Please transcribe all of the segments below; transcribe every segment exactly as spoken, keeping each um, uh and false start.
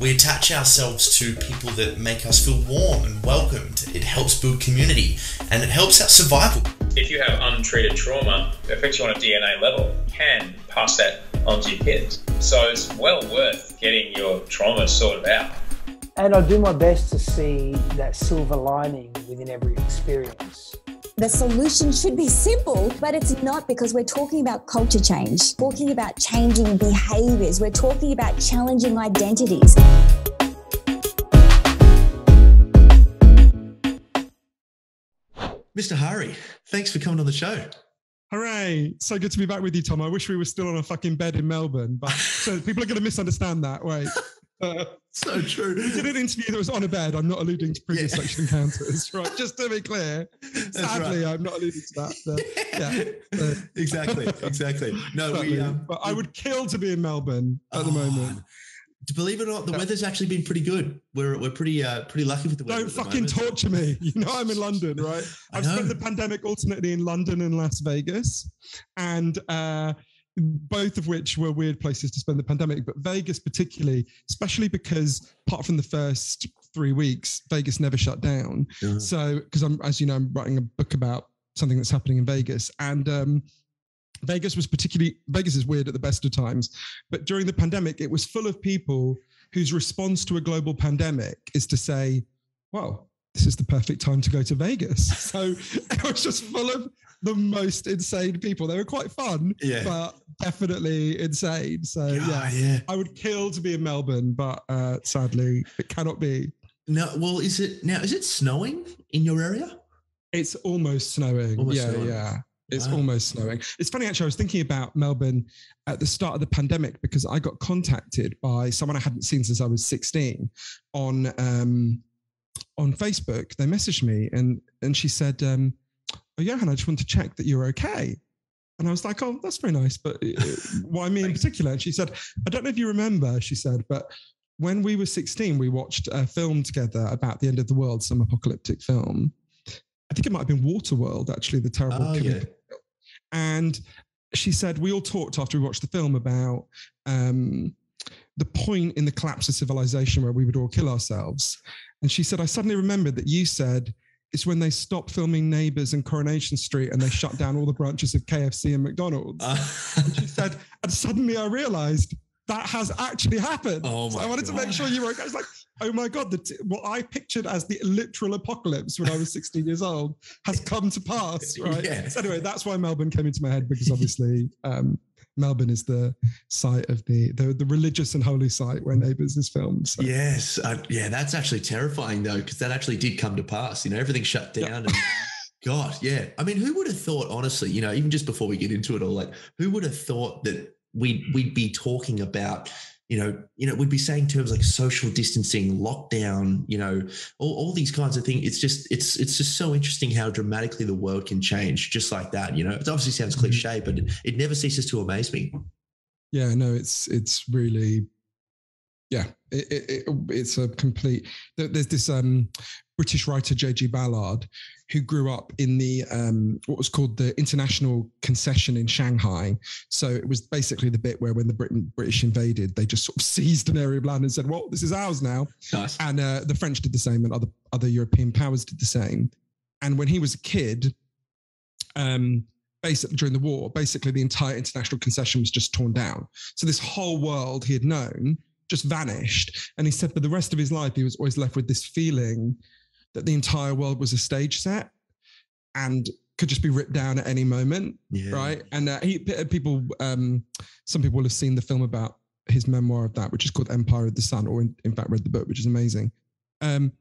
We attach ourselves to people that make us feel warm and welcomed. It helps build community and it helps our survival. If you have untreated trauma, it affects you on a D N A level, can pass that on to your kids. So it's well worth getting your trauma sorted out. And I do my best to see that silver lining within every experience. The solution should be simple, but it's not, because we're talking about culture change, talking about changing behaviours, we're talking about challenging identities. Mister Hari, thanks for coming on the show. Hooray. So good to be back with you, Tom. I wish we were still on a fucking bed in Melbourne, but so people are going to misunderstand that, right? Uh, so true. We did an interview that was on a bed. I'm not alluding to previous yeah. sexual encounters, right? Just to be clear. Sadly, right. I'm not alluding to that. But yeah, uh, exactly, exactly. No, sadly, we. Um, but I would kill to be in Melbourne at oh, the moment. Believe it or not, the yeah. weather's actually been pretty good. We're we're pretty uh, pretty lucky with the weather. Don't fucking moment. torture me. You know I'm in London, right? I've spent the pandemic alternately in London and Las Vegas, and. uh both of which were weird places to spend the pandemic, but Vegas particularly, especially because apart from the first three weeks, Vegas never shut down. Yeah. So, because I'm, as you know, I'm writing a book about something that's happening in Vegas, and um, Vegas was particularly, Vegas is weird at the best of times, but during the pandemic, it was full of people whose response to a global pandemic is to say, wow, this is the perfect time to go to Vegas. So it was just full of the most insane people. They were quite fun, yeah. but definitely insane. So yeah, yeah, yeah, I would kill to be in Melbourne, but uh, sadly it cannot be. No, well, is it now, is it snowing in your area? It's almost snowing. Almost yeah, snowing. yeah. It's wow. almost snowing. It's funny, actually, I was thinking about Melbourne at the start of the pandemic because I got contacted by someone I hadn't seen since I was sixteen on, um, on Facebook. They messaged me and, and she said, um, oh, Johann, I just want to check that you're okay. And I was like, oh, that's very nice, but why me in particular? And she said, I don't know if you remember, she said, but when we were sixteen, we watched a film together about the end of the world, some apocalyptic film. I think it might have been Waterworld, actually, the terrible oh, yeah. And she said, we all talked after we watched the film about um, the point in the collapse of civilization where we would all kill ourselves. And she said, I suddenly remembered that you said, it's when they stopped filming Neighbours and Coronation Street and they shut down all the branches of K F C and McDonald's. Uh, and she said, and suddenly I realised that has actually happened. Oh my so I wanted God. to make sure you were okay. I was like, oh my God, the t what I pictured as the literal apocalypse when I was sixteen years old has come to pass, right? Yeah. So anyway, that's why Melbourne came into my head, because obviously um, Melbourne is the site of the, the the religious and holy site where Neighbours is filmed. So. Yes. Uh, yeah, that's actually terrifying, though, because that actually did come to pass. You know, everything shut down. Yeah. And God, yeah. I mean, who would have thought, honestly, you know, even just before we get into it all, like, who would have thought that we'd, we'd be talking about, you know, you know, we'd be saying terms like social distancing, lockdown, you know, all, all these kinds of things. It's just, it's, it's just so interesting how dramatically the world can change just like that. You know, it obviously sounds cliche, but it, it never ceases to amaze me. Yeah, no, it's, it's really, yeah, it, it, it, it's a complete, there's this um, British writer, J G Ballard, who grew up in the, um, what was called the International Concession in Shanghai. So it was basically the bit where when the Britain, British invaded, they just sort of seized an area of land and said, well, this is ours now. Nice. And uh, the French did the same and other, other European powers did the same. And when he was a kid, um, basically during the war, basically the entire International Concession was just torn down. So this whole world he had known just vanished. And he said for the rest of his life, he was always left with this feeling that the entire world was a stage set and could just be ripped down at any moment, yeah. right? And uh, he, people, um, some people will have seen the film about his memoir of that, which is called Empire of the Sun, or in, in fact read the book, which is amazing. Um,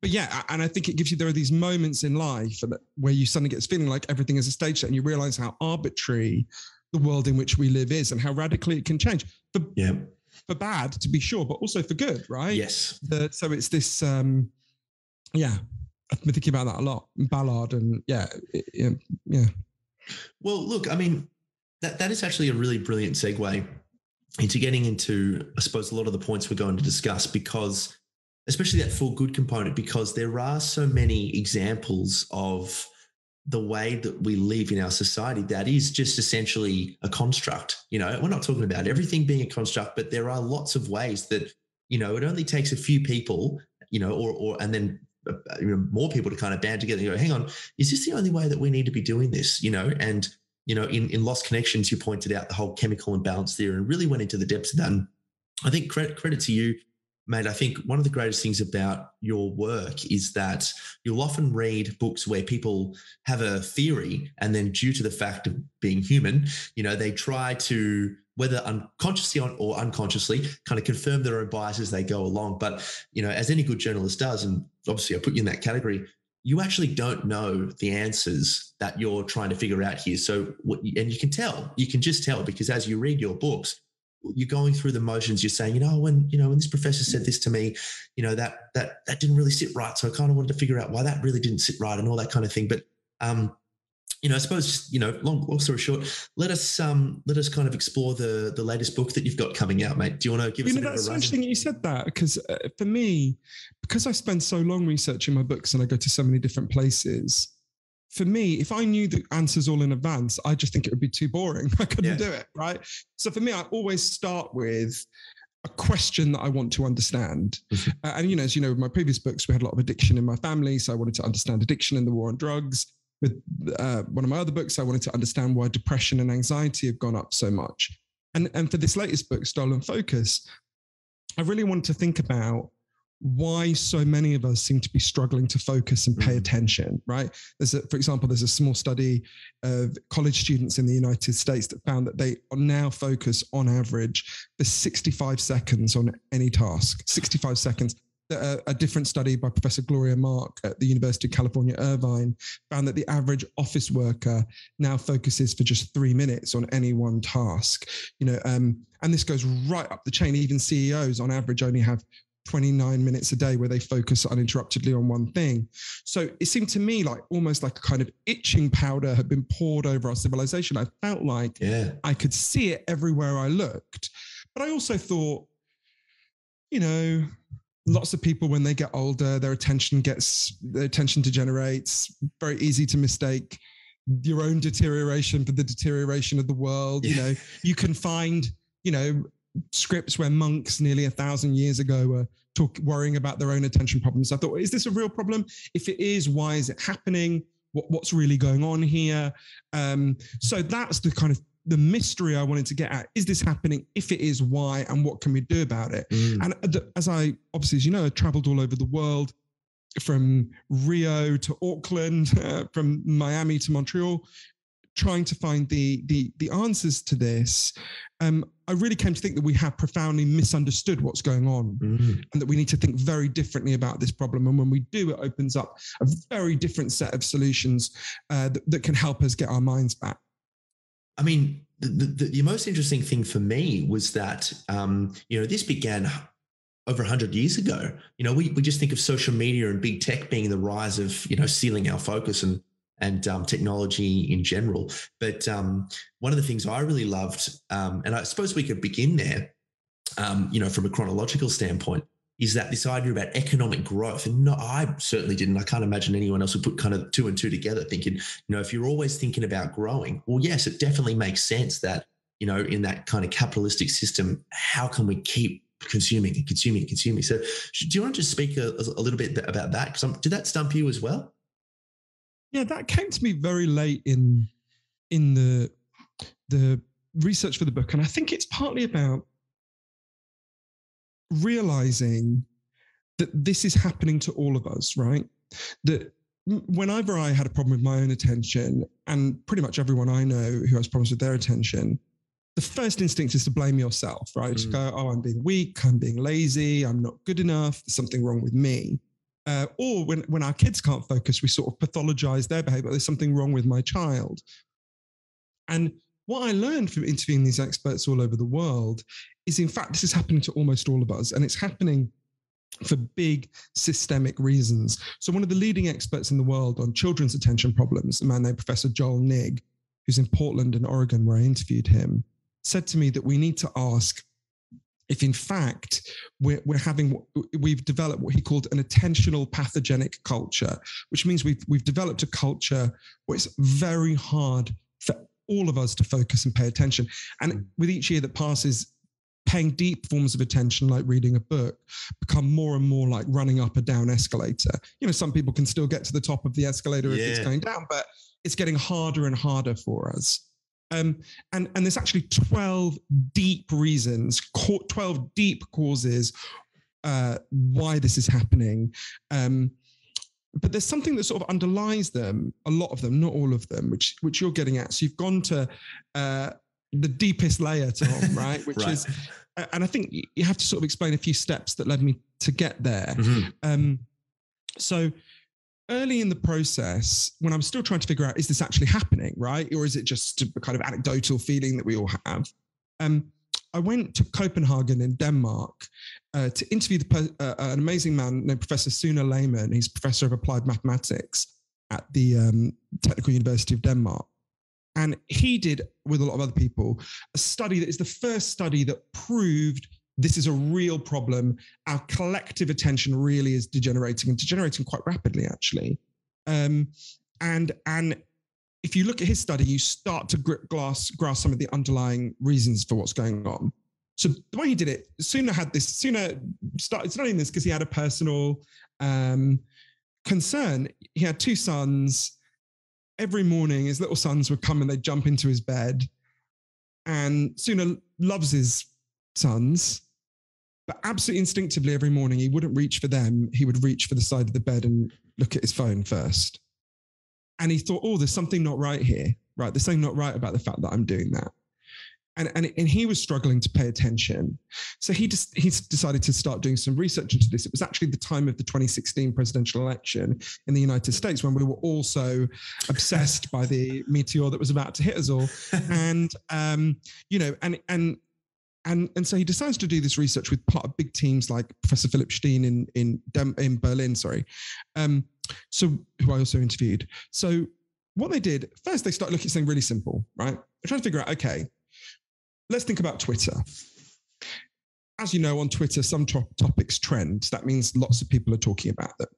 but yeah, and I think it gives you, there are these moments in life where you suddenly get this feeling like everything is a stage set and you realize how arbitrary the world in which we live is and how radically it can change. For, yeah. for bad, to be sure, but also for good, right? Yes. The, so it's this... Um, Yeah, I've been thinking about that a lot. Ballard and yeah, yeah, yeah. Well, look, I mean, that that is actually a really brilliant segue into getting into, I suppose, a lot of the points we're going to discuss, because, especially that for good component, because there are so many examples of the way that we live in our society that is just essentially a construct. You know, we're not talking about everything being a construct, but there are lots of ways that, you know, it only takes a few people, you know, or or and then uh, you know, more people to kind of band together and go, hang on, is this the only way that we need to be doing this, you know? And, you know, in, in Lost Connections, you pointed out the whole chemical imbalance theory and really went into the depths of that. And I think credit, credit to you, mate, I think one of the greatest things about your work is that you'll often read books where people have a theory and then due to the fact of being human, you know, they try to, whether unconsciously or unconsciously, kind of confirm their own bias as they go along. But, you know, as any good journalist does, and obviously I put you in that category, you actually don't know the answers that you're trying to figure out here. So, what you, and you can tell, you can just tell, because as you read your books, you're going through the motions. You're saying, you know, when, you know, when this professor said this to me, you know, that, that, that didn't really sit right. So I kind of wanted to figure out why that really didn't sit right and all that kind of thing. But, um, you know, I suppose, just, you know, long, long story short, let us, um, let us kind of explore the, the latest book that you've got coming out, mate. Do you want to give you us know, a bit of a run? That's interesting you said that, because uh, for me, because I spend so long researching my books and I go to so many different places, for me, if I knew the answers all in advance, I just think it would be too boring. I couldn't yeah. do it, right? So for me, I always start with a question that I want to understand. Mm-hmm. Uh, and, you know, as you know, with my previous books, we had a lot of addiction in my family. So I wanted to understand addiction and the war on drugs. With uh, one of my other books, I wanted to understand why depression and anxiety have gone up so much. And, and for this latest book, Stolen Focus, I really wanted to think about why so many of us seem to be struggling to focus and pay attention, right? There's a, for example, there's a small study of college students in the United States that found that they now focus on average for sixty-five seconds on any task, sixty-five seconds. A, a different study by Professor Gloria Mark at the University of California, Irvine, found that the average office worker now focuses for just three minutes on any one task, you know, um, and this goes right up the chain. Even C E Os on average only have twenty-nine minutes a day where they focus uninterruptedly on one thing. So it seemed to me like almost like a kind of itching powder had been poured over our civilization. I felt like yeah. I could see it everywhere I looked. But I also thought, you know, lots of people, when they get older, their attention gets, their attention degenerates, very easy to mistake your own deterioration for the deterioration of the world. Yeah. You know, you can find, you know, scripts where monks nearly a thousand years ago were talk, worrying about their own attention problems. I thought, well, is this a real problem? If it is, why is it happening? What, what's really going on here? Um, so that's the kind of the mystery I wanted to get at. Is this happening? If it is, why? And what can we do about it? Mm. And as I, obviously, as you know, I traveled all over the world, from Rio to Auckland, uh, from Miami to Montreal, trying to find the the the answers to this. Um, I really came to think that we have profoundly misunderstood what's going on, mm-hmm. and that we need to think very differently about this problem. And when we do, it opens up a very different set of solutions uh, that, that can help us get our minds back. I mean, the, the, the most interesting thing for me was that, um, you know, this began over one hundred years ago. You know, we, we just think of social media and big tech being the rise of, you know, stealing our focus and and um, technology in general. But um, one of the things I really loved, um, and I suppose we could begin there, um, you know, from a chronological standpoint, is that this idea about economic growth. And no, I certainly didn't. I can't imagine anyone else would put kind of two and two together thinking, you know, if you're always thinking about growing, well, yes, it definitely makes sense that, you know, in that kind of capitalistic system, how can we keep consuming and consuming and consuming? So do you want to just speak a, a little bit about that? Because did that stump you as well? Yeah, that came to me very late in in the the research for the book. And I think it's partly about realizing that this is happening to all of us, right? That whenever I had a problem with my own attention, and pretty much everyone I know who has problems with their attention, the first instinct is to blame yourself, right? Mm. To go, oh, I'm being weak, I'm being lazy, I'm not good enough, there's something wrong with me. Uh, or when, when our kids can't focus, we sort of pathologize their behavior. There's something wrong with my child. And what I learned from interviewing these experts all over the world is, in fact, this is happening to almost all of us. And it's happening for big systemic reasons. So one of the leading experts in the world on children's attention problems, a man named Professor Joel Nigg, who's in Portland in Oregon, where I interviewed him, said to me that we need to ask if in fact we're, we're having, we've developed what he called an attentional pathogenic culture, which means we've, we've developed a culture where it's very hard for all of us to focus and pay attention. And with each year that passes, paying deep forms of attention, like reading a book, become more and more like running up a down escalator. You know, some people can still get to the top of the escalator yeah. if it's going down, but it's getting harder and harder for us. Um, and, and there's actually twelve deep reasons, twelve deep causes uh, why this is happening. Um, but there's something that sort of underlies them, a lot of them, not all of them, which which you're getting at. So you've gone to uh, the deepest layer, Tom, right? Which right. is, and I think you have to sort of explain a few steps that led me to get there. Mm-hmm. Um, so... Early in the process, when I'm still trying to figure out, is this actually happening, right? Or is it just a kind of anecdotal feeling that we all have? Um, I went to Copenhagen in Denmark uh, to interview the, uh, an amazing man named Professor Sune Lehmann. He's professor of applied mathematics at the um, Technical University of Denmark. And he did, with a lot of other people, a study that is the first study that proved this is a real problem. Our collective attention really is degenerating and degenerating quite rapidly, actually. Um, and and if you look at his study, you start to grip glass, grasp some of the underlying reasons for what's going on. So the way he did it, Sune had this, Sune started studying this because he had a personal um, concern. He had two sons. Every morning, his little sons would come and they'd jump into his bed. And Sune loves his sons, but absolutely instinctively every morning he wouldn't reach for them. He would reach for the side of the bed and look at his phone first. And he thought, oh, there's something not right here, right? There's something not right about the fact that I'm doing that. And and, and he was struggling to pay attention. So he just, he's decided to start doing some research into this. It was actually the time of the twenty sixteen presidential election in the United States when we were also obsessed by the meteor that was about to hit us all. And, um, you know, and, and, And and so he decides to do this research with part of big teams like Professor Philip Steen in in, Dem, in Berlin, sorry, um, so who I also interviewed. So what they did, first they started looking at something really simple, right? They're trying to figure out, okay, let's think about Twitter. As you know, on Twitter, some to- topics trend. That means lots of people are talking about them.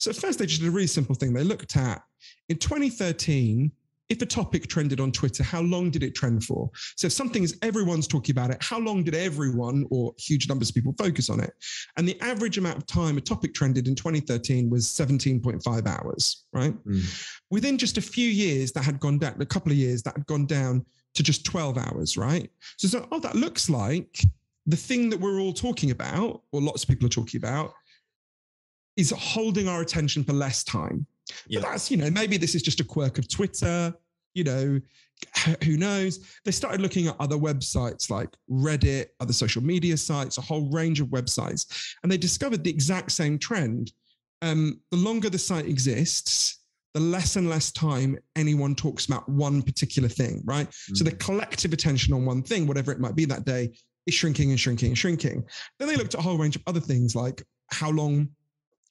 So at first they just did a really simple thing. They looked at, in twenty thirteen, if a topic trended on Twitter, how long did it trend for? So if something is everyone's talking about it, how long did everyone or huge numbers of people focus on it? And the average amount of time a topic trended in twenty thirteen was seventeen point five hours, right? Mm. Within just a few years, that had gone down, a couple of years, that had gone down to just twelve hours, right? So, so oh, that looks like the thing that we're all talking about, or lots of people are talking about, is holding our attention for less time. But that's, you know, maybe this is just a quirk of Twitter, you know, who knows? They started looking at other websites like Reddit, other social media sites, a whole range of websites. And they discovered the exact same trend. Um, the longer the site exists, the less and less time anyone talks about one particular thing, right? Mm. So the collective attention on one thing, whatever it might be that day, is shrinking and shrinking and shrinking. Then they looked at a whole range of other things like how long...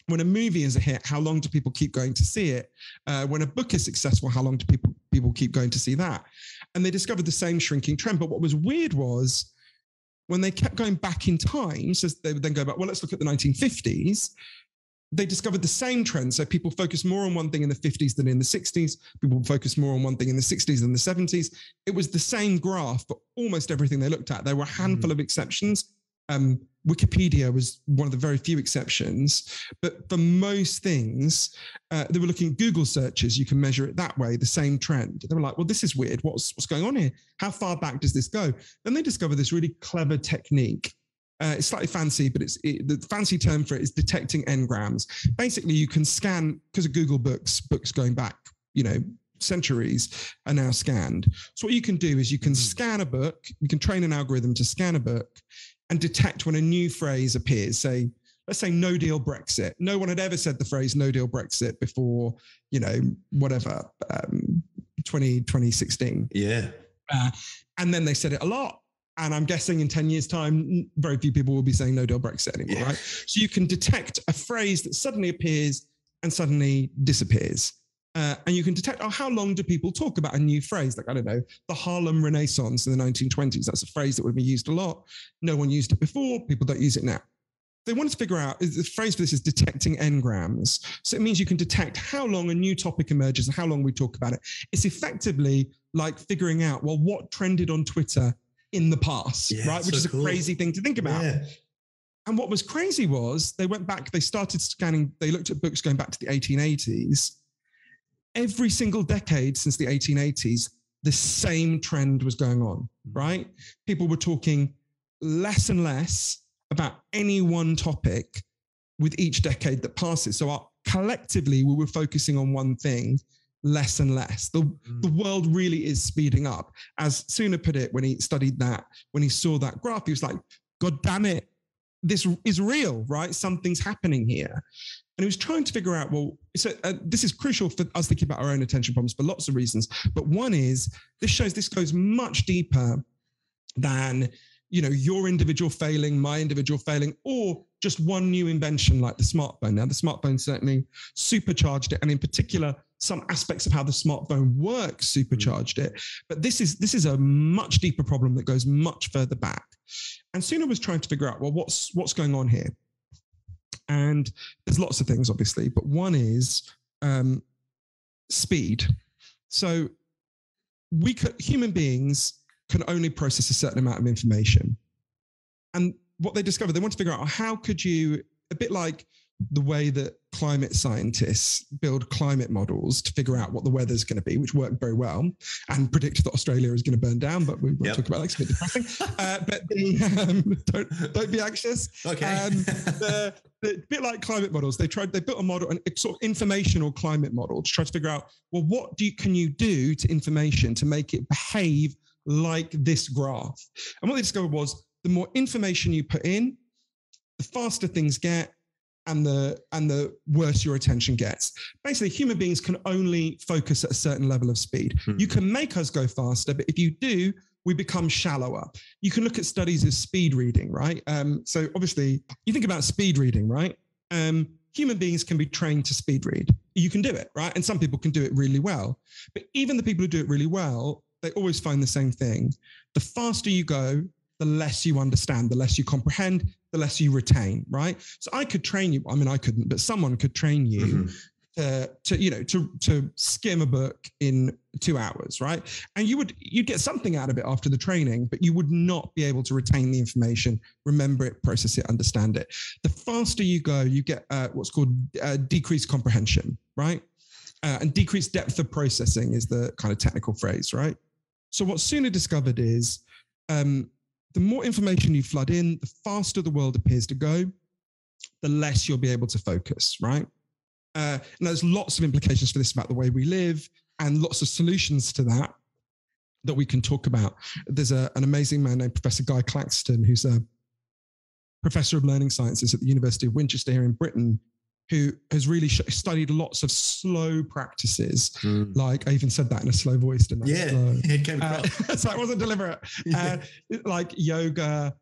When a movie is a hit, how long do people keep going to see it? Uh, when a book is successful, how long do people, people keep going to see that? And they discovered the same shrinking trend. But what was weird was when they kept going back in time, so they would then go back, well, let's look at the nineteen fifties. They discovered the same trend. So people focus more on one thing in the fifties than in the sixties. People focus more on one thing in the sixties than the seventies. It was the same graph for almost everything they looked at. There were a handful mm. of exceptions. Um, Wikipedia was one of the very few exceptions, but for most things, uh, they were looking at Google searches. You can measure it that way, the same trend. They were like, well, this is weird. What's, what's going on here? How far back does this go? Then they discovered this really clever technique. Uh, it's slightly fancy, but it's it, the fancy term for it is detecting n-grams. Basically, you can scan, because of Google Books, books going back, you know, centuries are now scanned. So what you can do is you can scan a book, you can train an algorithm to scan a book, and detect when a new phrase appears. Say, let's say no deal Brexit. No one had ever said the phrase no deal Brexit before, you know, whatever, um, twenty sixteen. Yeah. Uh, and then they said it a lot. And I'm guessing in ten years time, very few people will be saying no deal Brexit anymore, yeah. right? So you can detect a phrase that suddenly appears and suddenly disappears. Uh, and you can detect, oh, how long do people talk about a new phrase? Like, I don't know, the Harlem Renaissance in the nineteen twenties. That's a phrase that would be used a lot. No one used it before. People don't use it now. They wanted to figure out, the phrase for this is detecting n-grams. So it means you can detect how long a new topic emerges and how long we talk about it. It's effectively like figuring out, well, what trended on Twitter in the past, yeah, right? Which so is a cool. crazy thing to think about. Yeah. And what was crazy was they went back, they started scanning, they looked at books going back to the eighteen eighties. Every single decade since the eighteen eighties, the same trend was going on, right? People were talking less and less about any one topic with each decade that passes. So our, collectively, we were focusing on one thing less and less. The, mm. the world really is speeding up. As Sune put it when he studied that, when he saw that graph, he was like, God damn it, this is real, right? Something's happening here. And he was trying to figure out, well, so uh, this is crucial for us thinking about our own attention problems for lots of reasons. But one is, this shows this goes much deeper than, you know, your individual failing, my individual failing, or just one new invention like the smartphone. Now, the smartphone certainly supercharged it. And in particular, some aspects of how the smartphone works supercharged it. But this is this is a much deeper problem that goes much further back. And Sune was trying to figure out, well, what's what's going on here? And there's lots of things, obviously, but one is um, speed. So we could, human beings can only process a certain amount of information. And what they discovered, they want to figure out how could you, a bit like the way that climate scientists build climate models to figure out what the weather's going to be, which worked very well, and predict that Australia is going to burn down, but we won't yep. talk about that. It's a bit depressing. Uh, but the, um, don't, don't be anxious. Okay. Um, the, the bit like climate models, they tried, they built a model, an sort of informational climate model to try to figure out, well, what do you, can you do to information to make it behave like this graph? And what they discovered was the more information you put in, the faster things get, and the and the worse your attention gets. Basically, human beings can only focus at a certain level of speed. Hmm. You can make us go faster, but if you do, we become shallower. You can look at studies of speed reading, right? Um, so obviously, you think about speed reading, right? Um, human beings can be trained to speed read. You can do it, right? And some people can do it really well. But even the people who do it really well, they always find the same thing. The faster you go, the less you understand, the less you comprehend, the less you retain, right? So I could train you. I mean, I couldn't, but someone could train you mm-hmm. to, to, you know, to, to skim a book in two hours, right? And you would, you'd get something out of it after the training, but you would not be able to retain the information, remember it, process it, understand it. The faster you go, you get uh, what's called uh, decreased comprehension, right? Uh, and decreased depth of processing is the kind of technical phrase, right? So what Sune discovered is, um, the more information you flood in, the faster the world appears to go, the less you'll be able to focus, right? Uh, and there's lots of implications for this about the way we live and lots of solutions to that that we can talk about. There's a, an amazing man named Professor Guy Claxton, who's a professor of learning sciences at the University of Winchester here in Britain, who has really sh- studied lots of slow practices. Mm. Like I even said that in a slow voice, didn't I? Yeah, slow. It came across. Uh, so it wasn't deliberate. Yeah. Uh, like yoga,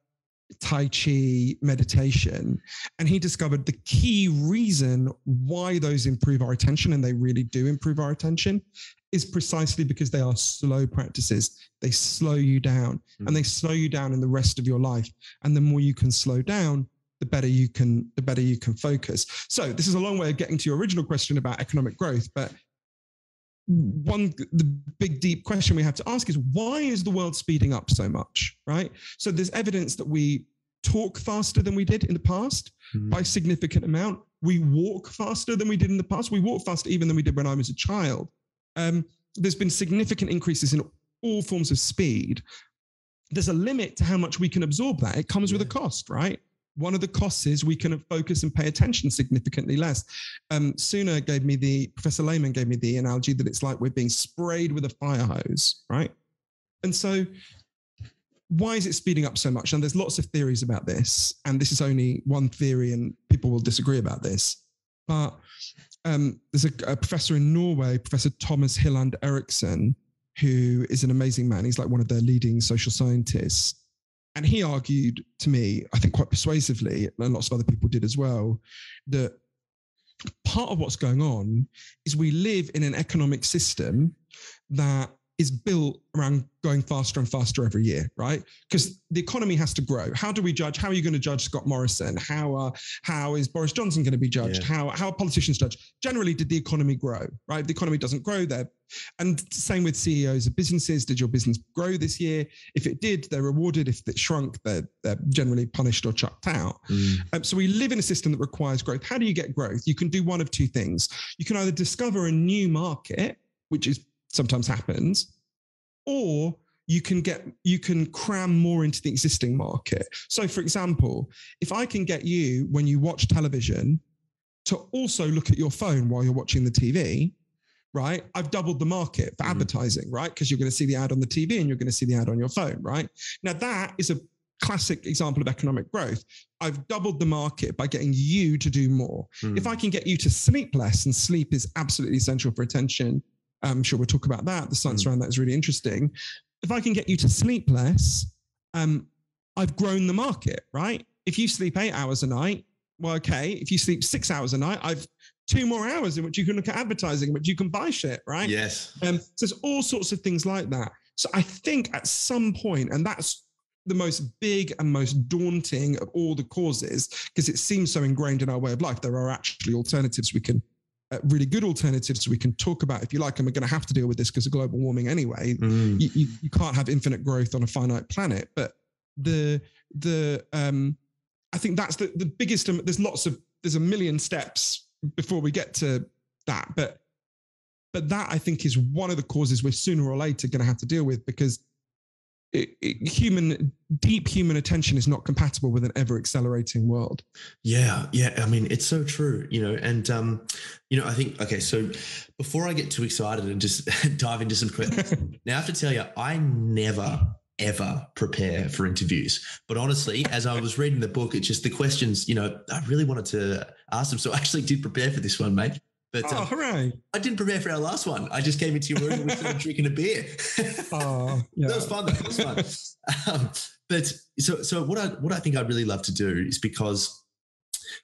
Tai Chi, meditation. And he discovered the key reason why those improve our attention, and they really do improve our attention, is precisely because they are slow practices. They slow you down mm. and they slow you down in the rest of your life. And the more you can slow down, the better you can, the better you can focus. So this is a long way of getting to your original question about economic growth. But one, the big, deep question we have to ask is, why is the world speeding up so much, right? So there's evidence that we talk faster than we did in the past mm. by a significant amount. We walk faster than we did in the past. We walk faster even than we did when I was a child. Um, there's been significant increases in all forms of speed. There's a limit to how much we can absorb that. It comes yeah. with a cost, right? One of the costs is we can focus and pay attention significantly less. Um, Sune gave me the, Professor Lehmann gave me the analogy that it's like we're being sprayed with a fire hose, right? And so why is it speeding up so much? And there's lots of theories about this. And this is only one theory and people will disagree about this. But um, there's a, a professor in Norway, Professor Thomas Hilland Eriksson, who is an amazing man. He's like one of their leading social scientists. And he argued to me, I think quite persuasively, and lots of other people did as well, that part of what's going on is we live in an economic system that is built around going faster and faster every year, right? Because the economy has to grow. How do we judge? How are you going to judge Scott Morrison? How uh, how is Boris Johnson going to be judged? Yeah. How, how are politicians judged? Generally, did the economy grow, right? If the economy doesn't grow, they're And same with C E Os of businesses. Did your business grow this year? If it did, they're rewarded. If it shrunk, they're, they're generally punished or chucked out. Mm. Um, so we live in a system that requires growth. How do you get growth? You can do one of two things. You can either discover a new market, which is sometimes happens, or you can get, you can cram more into the existing market. So for example, if I can get you, when you watch television, to also look at your phone while you're watching the T V, right? I've doubled the market for mm-hmm. advertising, right? Because you're going to see the ad on the T V and you're going to see the ad on your phone, right? Now that is a classic example of economic growth. I've doubled the market by getting you to do more. Mm-hmm. If I can get you to sleep less, and sleep is absolutely essential for attention. I'm sure we'll talk about that. The science mm-hmm. around that is really interesting. If I can get you to sleep less, um, I've grown the market, right? If you sleep eight hours a night, well, okay. If you sleep six hours a night, I've two more hours in which you can look at advertising, in which you can buy shit, right? Yes. Um, so there's all sorts of things like that. So I think at some point, and that's the most big and most daunting of all the causes, because it seems so ingrained in our way of life, there are actually alternatives we can, uh, really good alternatives we can talk about if you like, and we're going to have to deal with this because of global warming anyway. Mm. You, you, you can't have infinite growth on a finite planet, but the, the, um, I think that's the, the biggest, there's lots of, there's a million steps before we get to that. But, but that I think is one of the causes we're sooner or later going to have to deal with, because it, it, human, deep human attention is not compatible with an ever accelerating world. Yeah. Yeah. I mean, it's so true, you know, and, um, you know, I think, okay, so before I get too excited and just dive into some questions, now I have to tell you, I never ever prepare for interviews. But honestly, as I was reading the book, it's just the questions, you know, I really wanted to ask them. So I actually did prepare for this one, mate. But oh, um, hooray. I didn't prepare for our last one. I just came into your room with someone drinking a beer. Oh, yeah. That was fun, though. That was fun. um, but so so what I what I think I'd really love to do is, because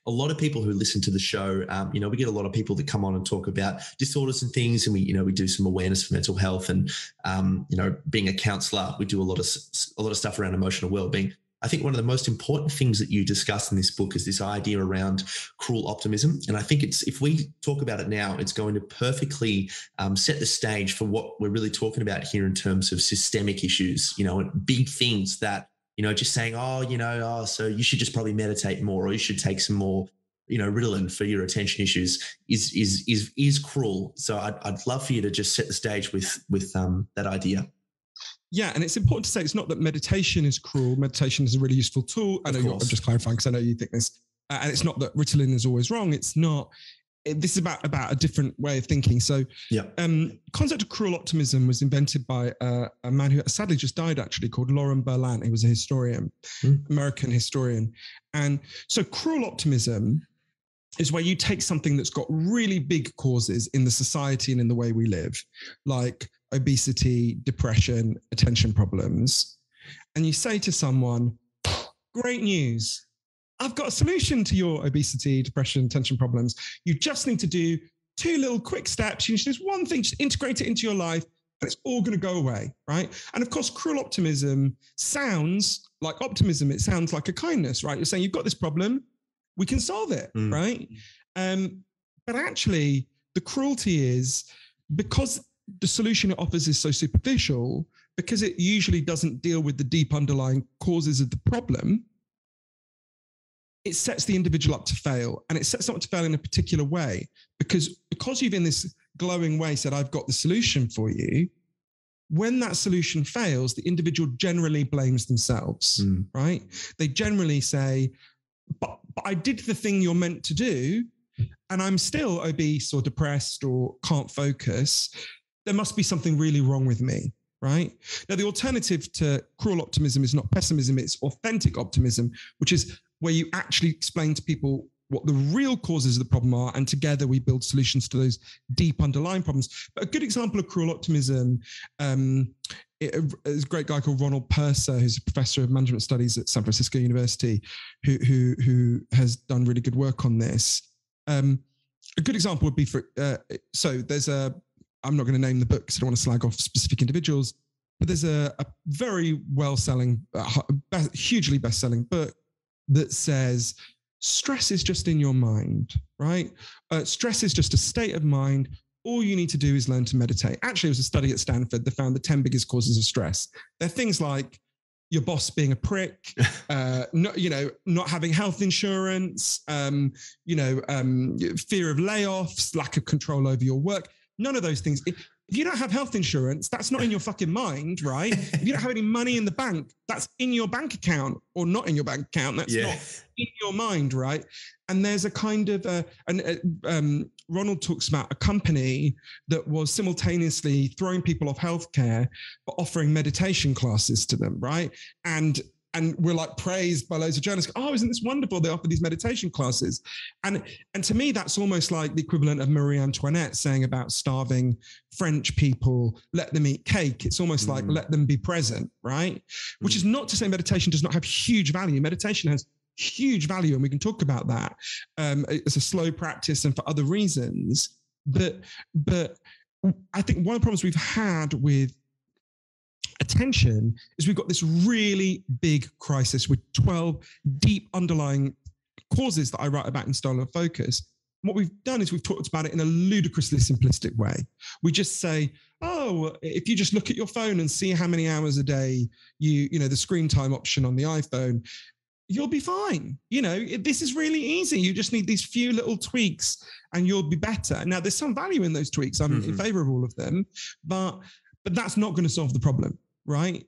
a lot of people who listen to the show, um, you know, we get a lot of people that come on and talk about disorders and things, and we, you know, we do some awareness for mental health, and, um, you know, being a counsellor, we do a lot of a lot of stuff around emotional well-being. I think one of the most important things that you discuss in this book is this idea around cruel optimism. And I think it's, if we talk about it now, it's going to perfectly um, set the stage for what we're really talking about here in terms of systemic issues, you know, and big things that, you know, just saying, oh, you know, oh, so you should just probably meditate more, or you should take some more, you know, Ritalin for your attention issues is is is is cruel. So I'd, I'd love for you to just set the stage with with um, that idea. Yeah, and it's important to say it's not that meditation is cruel. Meditation is a really useful tool. I know you're, I'm just clarifying because I know you think this. Uh, and it's not that Ritalin is always wrong. It's not. It, this is about, about a different way of thinking. So yeah. um, concept of cruel optimism was invented by uh, a man who sadly just died, actually, called Lauren Berlant. He was a historian, mm. American historian. And so cruel optimism is where you take something that's got really big causes in the society and in the way we live, like obesity, depression, attention problems. And you say to someone, great news. I've got a solution to your obesity, depression, tension problems. You just need to do two little quick steps. You just do one thing, just integrate it into your life, and it's all going to go away, right? And of course, cruel optimism sounds like optimism. It sounds like a kindness, right? You're saying you've got this problem, we can solve it, mm. right? Um, but actually, the cruelty is because the solution it offers is so superficial, because it usually doesn't deal with the deep underlying causes of the problem, it sets the individual up to fail, and it sets them up to fail in a particular way, because, because you've in this glowing way said, I've got the solution for you. When that solution fails, the individual generally blames themselves, mm. right? They generally say, but, but I did the thing you're meant to do, and I'm still obese or depressed or can't focus. There must be something really wrong with me. Right? Now, the alternative to cruel optimism is not pessimism. It's authentic optimism, which is where you actually explain to people what the real causes of the problem are, and together we build solutions to those deep underlying problems. But a good example of cruel optimism um, is a great guy called Ronald Purser, who's a professor of management studies at San Francisco University, who who, who has done really good work on this. Um, a good example would be for, uh, so there's a, I'm not going to name the book because I don't want to slag off specific individuals, but there's a, a very well-selling, uh, hugely best-selling book that says stress is just in your mind, right? Uh, stress is just a state of mind. all you need to do is learn to meditate. Actually, it was a study at Stanford that found the ten biggest causes of stress. They're things like your boss being a prick, uh, not, you know, not having health insurance, um, you know, um, fear of layoffs, lack of control over your work. None of those things. If you don't have health insurance, that's not in your fucking mind, right? If you don't have any money in the bank, that's in your bank account or not in your bank account. That's yeah. not in your mind, right? And there's a kind of a, an, a um, Ronald talks about a company that was simultaneously throwing people off healthcare, but offering meditation classes to them, right? And and we're like praised by loads of journalists. Oh, isn't this wonderful? They offer these meditation classes. And and to me, that's almost like the equivalent of Marie Antoinette saying about starving French people, let them eat cake. It's almost mm. like, let them be present, right? Mm. Which is not to say meditation does not have huge value. Meditation has huge value, and we can talk about that um, as a slow practice and for other reasons. But but I think one of the problems we've had with attention is we've got this really big crisis with twelve deep underlying causes that I write about in Stolen Focus. What we've done is we've talked about it in a ludicrously simplistic way. We just say, oh, if you just look at your phone and see how many hours a day you, you know, the screen time option on the iPhone, you'll be fine. You know, this is really easy. You just need these few little tweaks and you'll be better. Now, there's some value in those tweaks. I'm mm-hmm. in favor of all of them, but, but that's not going to solve the problem, right?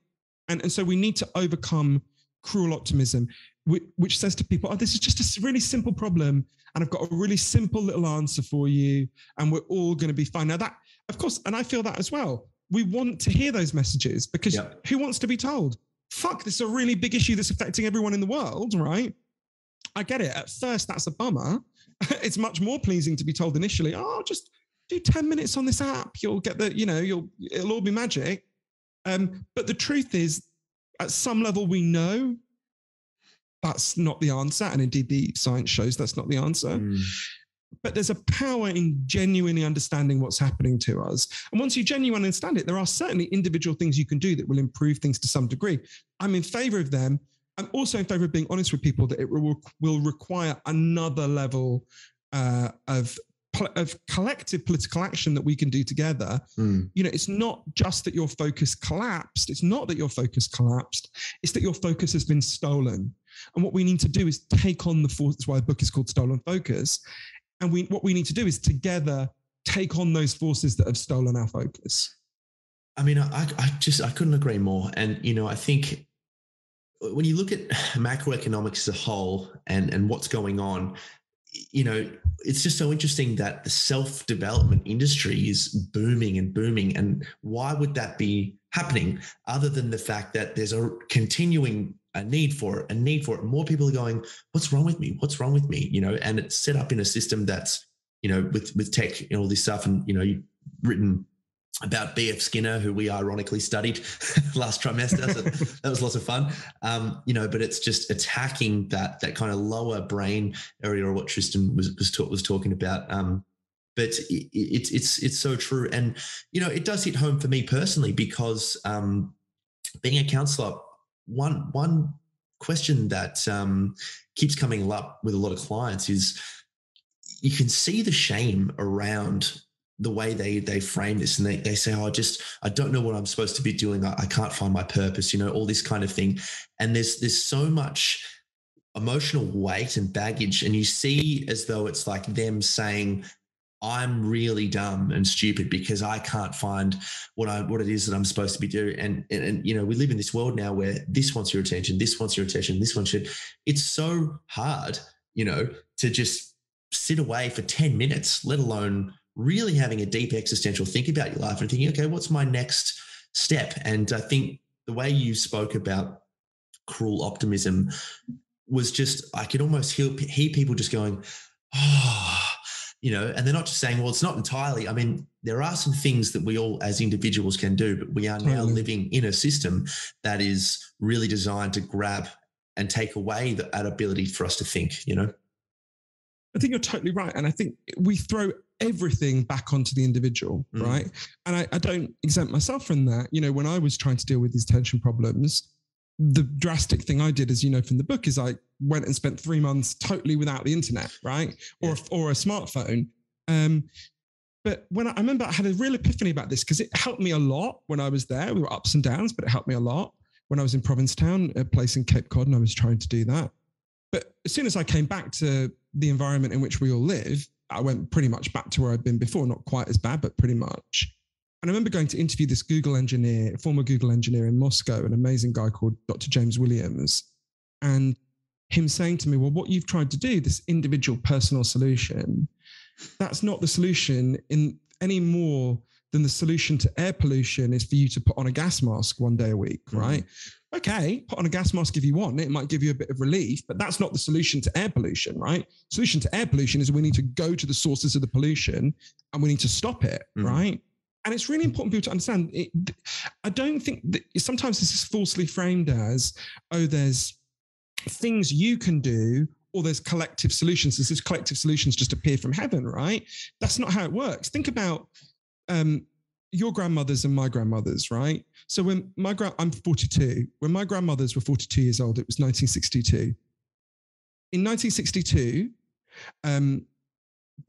And, and so we need to overcome cruel optimism, which, which says to people, oh, this is just a really simple problem. And I've got a really simple little answer for you. And we're all going to be fine. Now that, of course, and I feel that as well. We want to hear those messages because yeah. who wants to be told, fuck, this is a really big issue that's affecting everyone in the world, right? I get it. At first, that's a bummer. It's much more pleasing to be told initially, oh, just do ten minutes on this app. You'll get the, you know, you'll, it'll all be magic. Um, but the truth is, at some level, we know that's not the answer. And indeed, the science shows that's not the answer. Mm. But there's a power in genuinely understanding what's happening to us. And once you genuinely understand it, there are certainly individual things you can do that will improve things to some degree. I'm in favor of them. I'm also in favor of being honest with people that it will, will require another level uh, of of collective political action that we can do together. Mm. You know, it's not just that your focus collapsed. It's not that your focus collapsed. It's that your focus has been stolen. And what we need to do is take on the force. That's why the book is called Stolen Focus. And we, what we need to do is together take on those forces that have stolen our focus. I mean, I, I just, I couldn't agree more. And, you know, I think when you look at macroeconomics as a whole and, and what's going on, you know, it's just so interesting that the self-development industry is booming and booming. And why would that be happening other than the fact that there's a continuing a need for it, a need for it. More people are going, what's wrong with me? What's wrong with me? You know, and it's set up in a system that's, you know, with, with tech and all this stuff. And, you know, you've written about B F Skinner, who we ironically studied last trimester. So that was lots of fun. Um, you know, but it's just attacking that, that kind of lower brain area or what Tristan was, was, ta- was talking about. Um, but it, it, it's, it's so true. And, you know, it does hit home for me personally, because um, being a counsellor, One one question that um, keeps coming up with a lot of clients is you can see the shame around the way they they frame this, and they they say, "Oh, I just I don't know what I'm supposed to be doing. I, I can't find my purpose." You know, all this kind of thing. And there's there's so much emotional weight and baggage, and you see as though it's like them saying, I'm really dumb and stupid because I can't find what I what it is that I'm supposed to be doing. And, and, and you know, we live in this world now where this wants your attention, this wants your attention, this one should. It's so hard, you know, to just sit away for ten minutes, let alone really having a deep existential think about your life and thinking, okay, what's my next step? And I think the way you spoke about cruel optimism was just, I could almost hear, hear people just going, oh, you know, and they're not just saying, well, it's not entirely. I mean, there are some things that we all as individuals can do, but we are now totally living in a system that is really designed to grab and take away the, that ability for us to think, you know? I think you're totally right. And I think we throw everything back onto the individual, mm. right? And I, I don't exempt myself from that. You know, when I was trying to deal with these tension problems, the drastic thing I did, as you know from the book, is I went and spent three months totally without the internet, right? Or, yeah. or a smartphone. Um, But when I, I remember I had a real epiphany about this, because it helped me a lot when I was there. We were ups and downs, but it helped me a lot when I was in Provincetown, a place in Cape Cod, and I was trying to do that. But as soon as I came back to the environment in which we all live, I went pretty much back to where I'd been before, not quite as bad, but pretty much. And I remember going to interview this Google engineer, former Google engineer in Moscow, an amazing guy called Doctor James Williams, and him saying to me, well, what you've tried to do, this individual personal solution, that's not the solution in any more than the solution to air pollution is for you to put on a gas mask one day a week, right? Mm. Okay, put on a gas mask if you want. It might give you a bit of relief, but that's not the solution to air pollution, right? Solution to air pollution is we need to go to the sources of the pollution and we need to stop it, mm. right? And it's really important for people to understand. It, I don't think that sometimes this is falsely framed as, oh, there's things you can do or there's collective solutions. This is collective solutions just appear from heaven, right? That's not how it works. Think about um, your grandmothers and my grandmothers, right? So when my grand, I'm forty-two. When my grandmothers were forty-two years old, it was nineteen sixty-two. In nineteen sixty-two, um,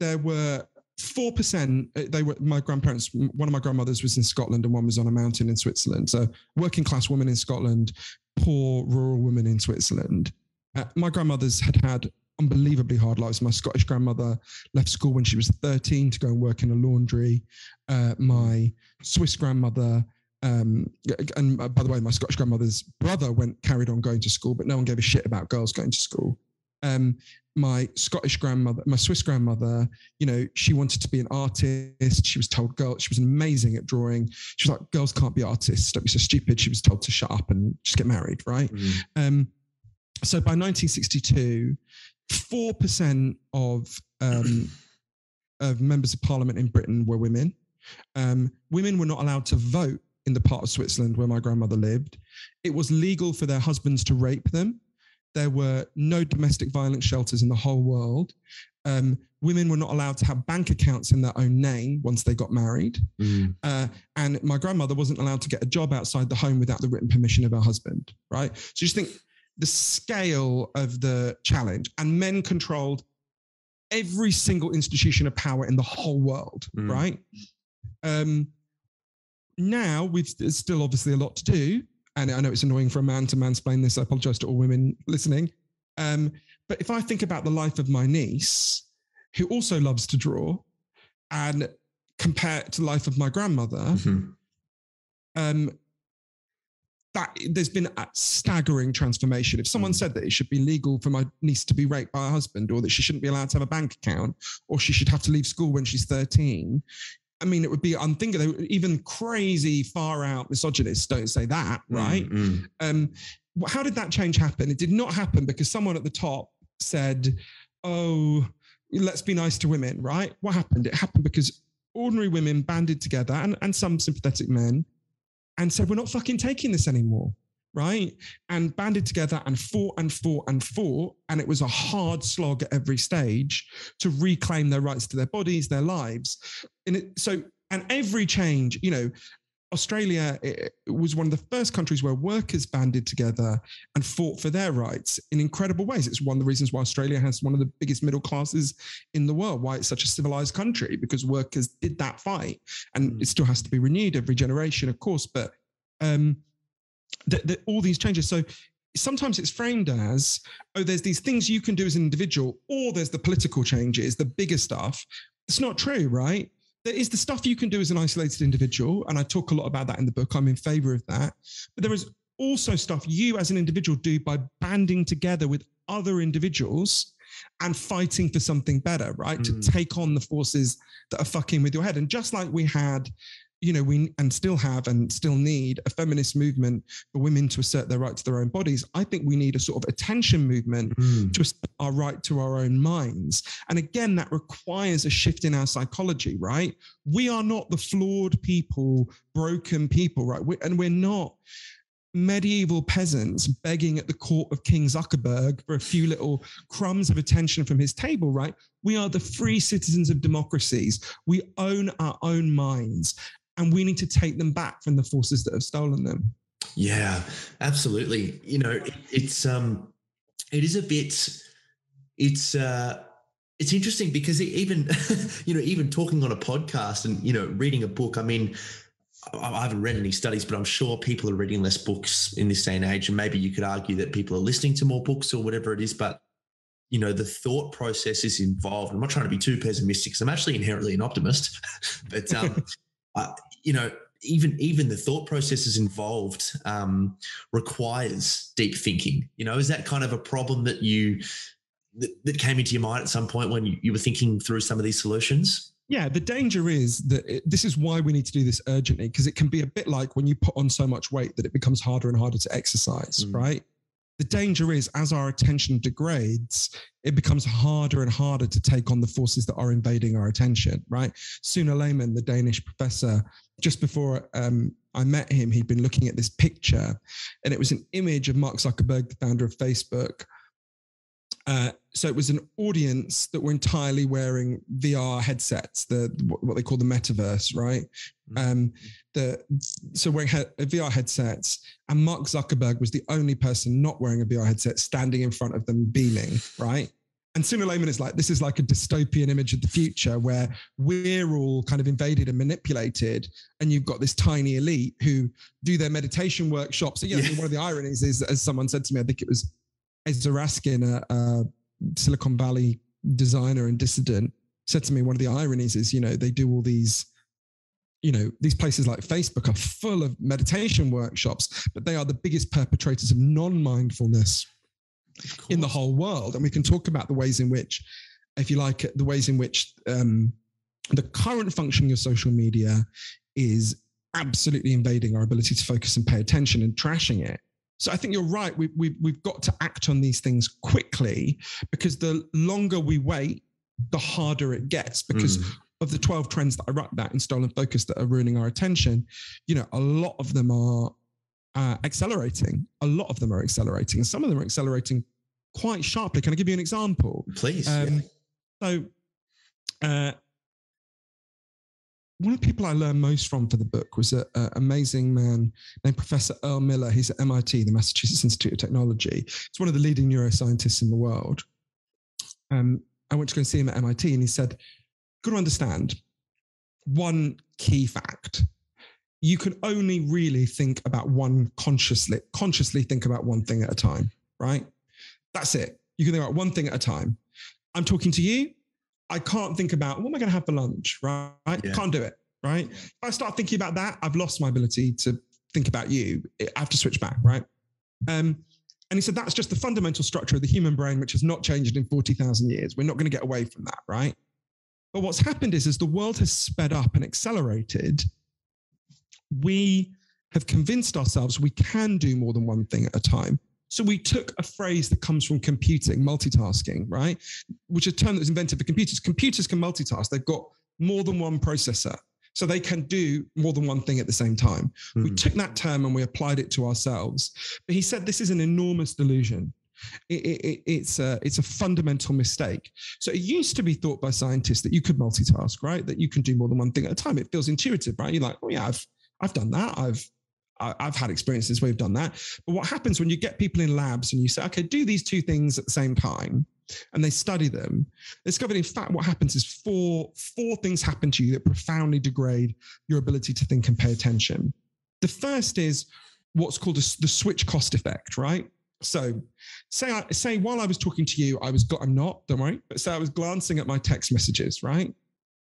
there were four percent, they were, my grandparents, one of my grandmothers was in Scotland and one was on a mountain in Switzerland. So working class woman in Scotland, poor rural woman in Switzerland. Uh, my grandmothers had had unbelievably hard lives. My Scottish grandmother left school when she was thirteen to go and work in a laundry. Uh, my Swiss grandmother, um, and by the way, my Scottish grandmother's brother went, carried on going to school, but no one gave a shit about girls going to school. Um, my Scottish grandmother, my Swiss grandmother, you know, she wanted to be an artist. She was told, girl, she was amazing at drawing. She was like, girls can't be artists. Don't be so stupid. She was told to shut up and just get married, right? Mm. Um, so by nineteen sixty-two, four percent of, um, of members of parliament in Britain were women. Um, women were not allowed to vote in the part of Switzerland where my grandmother lived. It was legal for their husbands to rape them. There were no domestic violence shelters in the whole world. Um, women were not allowed to have bank accounts in their own name once they got married. Mm. Uh, and my grandmother wasn't allowed to get a job outside the home without the written permission of her husband, right? So just think the scale of the challenge. And men controlled every single institution of power in the whole world, mm. right? Um, now, we've there's still obviously a lot to do. And I know it's annoying for a man to mansplain this. I apologize to all women listening. Um, but if I think about the life of my niece, who also loves to draw, and compare it to the life of my grandmother, mm-hmm. um, that there's been a staggering transformation. If someone mm. said that it should be legal for my niece to be raped by her husband, or that she shouldn't be allowed to have a bank account, or she should have to leave school when she's thirteen, I mean, it would be unthinkable. Even crazy, far-out misogynists don't say that, right? Mm, mm. Um, how did that change happen? It did not happen because someone at the top said, oh, let's be nice to women, right? What happened? It happened because ordinary women banded together and, and some sympathetic men and said, we're not fucking taking this anymore, right? And banded together and fought and fought and fought. And it was a hard slog at every stage to reclaim their rights to their bodies, their lives. And it, so, and every change, you know, Australia it, it was one of the first countries where workers banded together and fought for their rights in incredible ways. It's one of the reasons why Australia has one of the biggest middle classes in the world, why it's such a civilized country, because workers did that fight. And it still has to be renewed every generation, of course, but um, the, the, all these changes. So sometimes it's framed as, oh, there's these things you can do as an individual, or there's the political changes, the bigger stuff. It's not true, right? There is the stuff you can do as an isolated individual, and I talk a lot about that in the book. I'm in favor of that. But there is also stuff you as an individual do by banding together with other individuals and fighting for something better, right? Mm. To take on the forces that are fucking with your head. And just like we had, you know, we and still have and still need a feminist movement for women to assert their right to their own bodies, I think we need a sort of attention movement mm. to assert our right to our own minds. And again, that requires a shift in our psychology, right? We are not the flawed people, broken people, right? We, and we're not medieval peasants begging at the court of King Zuckerberg for a few little crumbs of attention from his table, right? We are the free citizens of democracies. We own our own minds. And we need to take them back from the forces that have stolen them. Yeah, absolutely. You know, it, it's um, it is a bit, it's uh, it's interesting because even, you know, even talking on a podcast and, you know, reading a book, I mean, I haven't read any studies, but I'm sure people are reading less books in this day and age. And maybe you could argue that people are listening to more books or whatever it is, but, you know, the thought process is involved. I'm not trying to be too pessimistic because I'm actually inherently an optimist, but, um, I, you know, even, even the thought processes involved um, requires deep thinking. You know, is that kind of a problem that you, that, that came into your mind at some point when you, you were thinking through some of these solutions? Yeah, the danger is that it, this is why we need to do this urgently, because it can be a bit like when you put on so much weight that it becomes harder and harder to exercise, mm. right? The danger is as our attention degrades, it becomes harder and harder to take on the forces that are invading our attention, right? Sune Lehmann, the Danish professor, just before um, I met him, he'd been looking at this picture, and it was an image of Mark Zuckerberg, the founder of Facebook. Uh, so it was an audience that were entirely wearing V R headsets, the what they call the metaverse, right? Mm-hmm. Um, the so wearing he- V R headsets, and Mark Zuckerberg was the only person not wearing a V R headset, standing in front of them, beaming, right? And Sune Lehmann is like, this is like a dystopian image of the future where we're all kind of invaded and manipulated, and you've got this tiny elite who do their meditation workshops. So, you know, yeah, one of the ironies is, as someone said to me, I think it was Ezra Raskin, a, a Silicon Valley designer and dissident, said to me, one of the ironies is, you know, they do all these, you know, these places like Facebook are full of meditation workshops, but they are the biggest perpetrators of non-mindfulness in the whole world. And we can talk about the ways in which, if you like, the ways in which um, the current functioning of social media is absolutely invading our ability to focus and pay attention and trashing it. So I think you're right. We, we, we've got to act on these things quickly, because the longer we wait, the harder it gets, because mm. of the twelve trends that I wrote about in Stolen Focus that are ruining our attention. You know, a lot of them are uh, accelerating. A lot of them are accelerating. And some of them are accelerating quite sharply. Can I give you an example? Please. Um, yeah. So uh, one of the people I learned most from for the book was an amazing man named Professor Earl Miller. He's at M I T, the Massachusetts Institute of Technology. He's one of the leading neuroscientists in the world. Um, I went to go and see him at M I T, and he said, got to understand one key fact. You can only really think about one consciously, consciously think about one thing at a time, right? That's it. You can think about one thing at a time. I'm talking to you. I can't think about, what am I going to have for lunch, right? Yeah. Can't do it, right? If I start thinking about that, I've lost my ability to think about you. I have to switch back, right? Um, and he said, that's just the fundamental structure of the human brain, which has not changed in forty thousand years. We're not going to get away from that, right? But what's happened is, as the world has sped up and accelerated, we have convinced ourselves we can do more than one thing at a time. So we took a phrase that comes from computing, multitasking, right? Which is a term that was invented for computers. Computers can multitask. They've got more than one processor. So they can do more than one thing at the same time. Mm. We took that term and we applied it to ourselves. But he said, this is an enormous delusion. It, it, it, it's, a, it's a fundamental mistake. So it used to be thought by scientists that you could multitask, right? That you can do more than one thing at a time. It feels intuitive, right? You're like, oh yeah, I've, I've done that. I've, I've had experiences where we've done that. But what happens when you get people in labs and you say, okay, do these two things at the same time, and they study them, they discovered, in fact, what happens is four, four things happen to you that profoundly degrade your ability to think and pay attention. The first is what's called a, the switch cost effect, right? So say, I, say while I was talking to you, I was, gl- I'm not, don't worry, but say I was glancing at my text messages, right?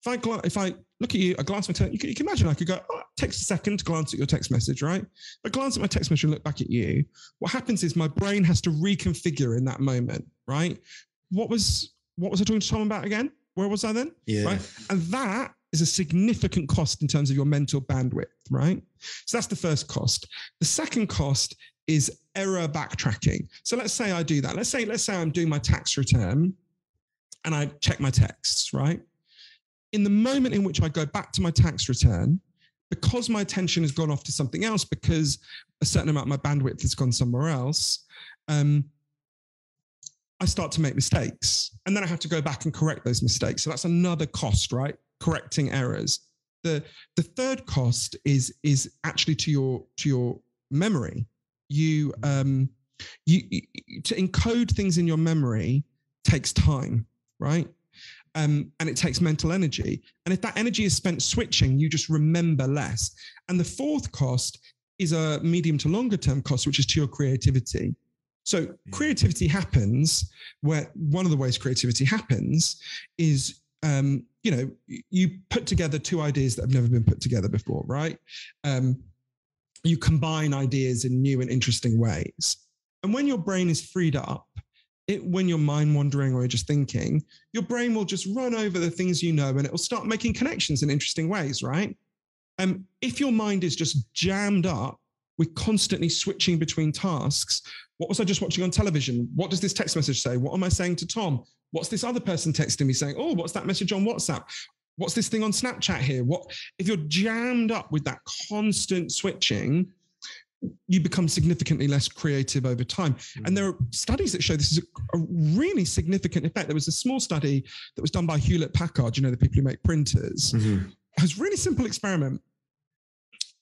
If I, gl- if I look at you, I glance at my text, you can, you can imagine I could go, oh, text a second, glance at your text message, right? If I glance at my text message and look back at you, what happens is my brain has to reconfigure in that moment, right? What was what was I talking to Tom about again? Where was I then? Yeah. Right? And that is a significant cost in terms of your mental bandwidth, right? So that's the first cost. The second cost is error backtracking. So let's say I do that. Let's say, let's say I'm doing my tax return and I check my texts, right? In the moment in which I go back to my tax return, because my attention has gone off to something else, because a certain amount of my bandwidth has gone somewhere else, um, I start to make mistakes. And then I have to go back and correct those mistakes. So that's another cost, right? Correcting errors. The the third cost is is actually to your to your memory. You um you, you to encode things in your memory takes time, right? Um, and it takes mental energy. And if that energy is spent switching, you just remember less. And the fourth cost is a medium to longer term cost, which is to your creativity. So yeah. creativity happens where one of the ways creativity happens is, um, you know, you put together two ideas that have never been put together before, right? Um, you combine ideas in new and interesting ways. And when your brain is freed up, It, when you're mind wandering or you're just thinking, your brain will just run over the things you know, and it will start making connections in interesting ways, right? Um, if your mind is just jammed up with constantly switching between tasks, what was I just watching on television? What does this text message say? What am I saying to Tom? What's this other person texting me saying? Oh, what's that message on WhatsApp? What's this thing on Snapchat here? What if you're jammed up with that constant switching? You become significantly less creative over time. And there are studies that show this is a, a really significant effect. There was a small study that was done by Hewlett Packard, you know, the people who make printers. Mm-hmm. It was a really simple experiment.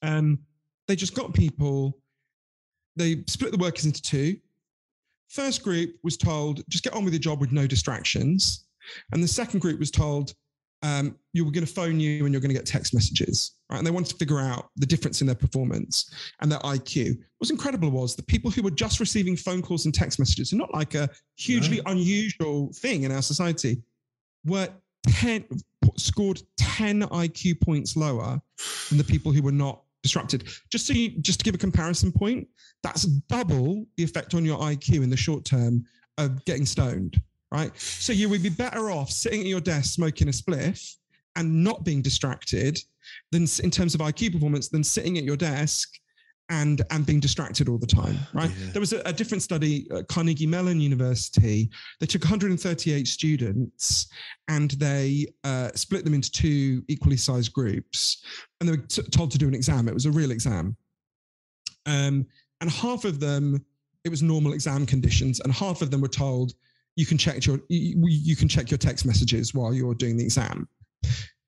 Um, they just got people, they split the workers into two. First group was told, just get on with your job with no distractions. And the second group was told, Um, you were going to phone you and you're going to get text messages, right? And they wanted to figure out the difference in their performance and their I Q. What's incredible was the people who were just receiving phone calls and text messages, and not like a hugely no. unusual thing in our society, were ten, scored ten I Q points lower than the people who were not disrupted. Just so you, just to give a comparison point, that's double the effect on your I Q in the short term of getting stoned. Right. So you would be better off sitting at your desk smoking a spliff and not being distracted than in terms of I Q performance than sitting at your desk and and being distracted all the time. Right. Yeah. There was a, a different study at Carnegie Mellon University. They took one hundred thirty-eight students and they uh, split them into two equally sized groups, and they were t- told to do an exam. It was a real exam. Um, and half of them, it was normal exam conditions, and half of them were told, You can check your you, you can check your text messages while you're doing the exam,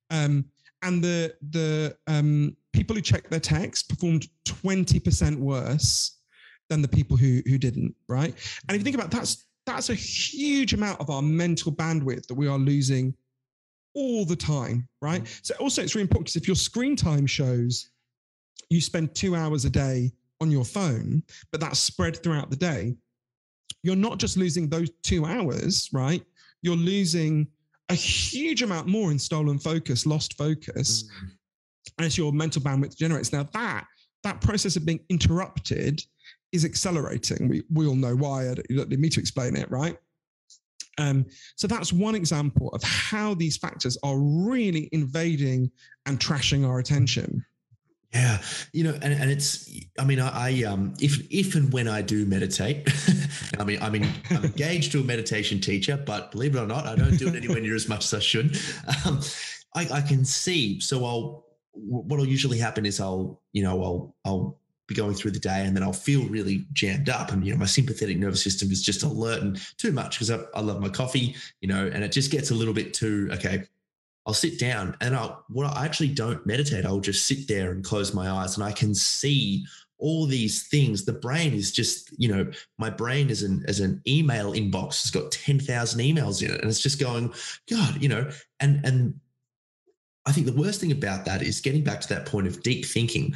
um, and the the um, people who checked their text performed twenty percent worse than the people who who didn't. Right, and if you think about it, that's that's a huge amount of our mental bandwidth that we are losing all the time. Right, so also it's really important because if your screen time shows you spend two hours a day on your phone, but that's spread throughout the day. You're not just losing those two hours, right? You're losing a huge amount more in stolen focus, lost focus, mm-hmm. as your mental bandwidth degenerates. Now that that process of being interrupted is accelerating. We we all know why. You don't need me to explain it, right? Um, so that's one example of how these factors are really invading and trashing our attention. Yeah, you know, and, and it's, I mean, I, I um, if if and when I do meditate, I mean, I mean, I'm engaged to a meditation teacher, but believe it or not, I don't do it anywhere near as much as I should. Um, I, I can see, so I'll, what'll usually happen is I'll, you know, I'll, I'll be going through the day, and then I'll feel really jammed up, and you know, my sympathetic nervous system is just alert and too much because I, I love my coffee, you know, and it just gets a little bit too okay. I'll sit down and I'll, well, I actually don't meditate. I'll just sit there and close my eyes, and I can see all these things. The brain is just, you know, my brain is an, is an email inbox. It's got ten thousand emails in it, and it's just going, God, you know, and, and I think the worst thing about that is getting back to that point of deep thinking.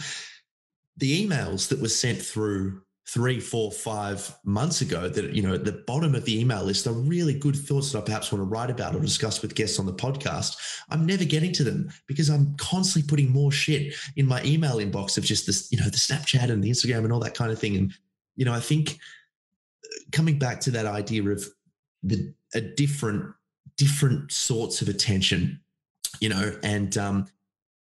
The emails that were sent through three, four, five months ago that, you know, at the bottom of the email list are really good thoughts that I perhaps want to write about or discuss with guests on the podcast. I'm never getting to them because I'm constantly putting more shit in my email inbox of just this, you know, the Snapchat and the Instagram and all that kind of thing. And, you know, I think coming back to that idea of the a different, different sorts of attention, you know, and, um,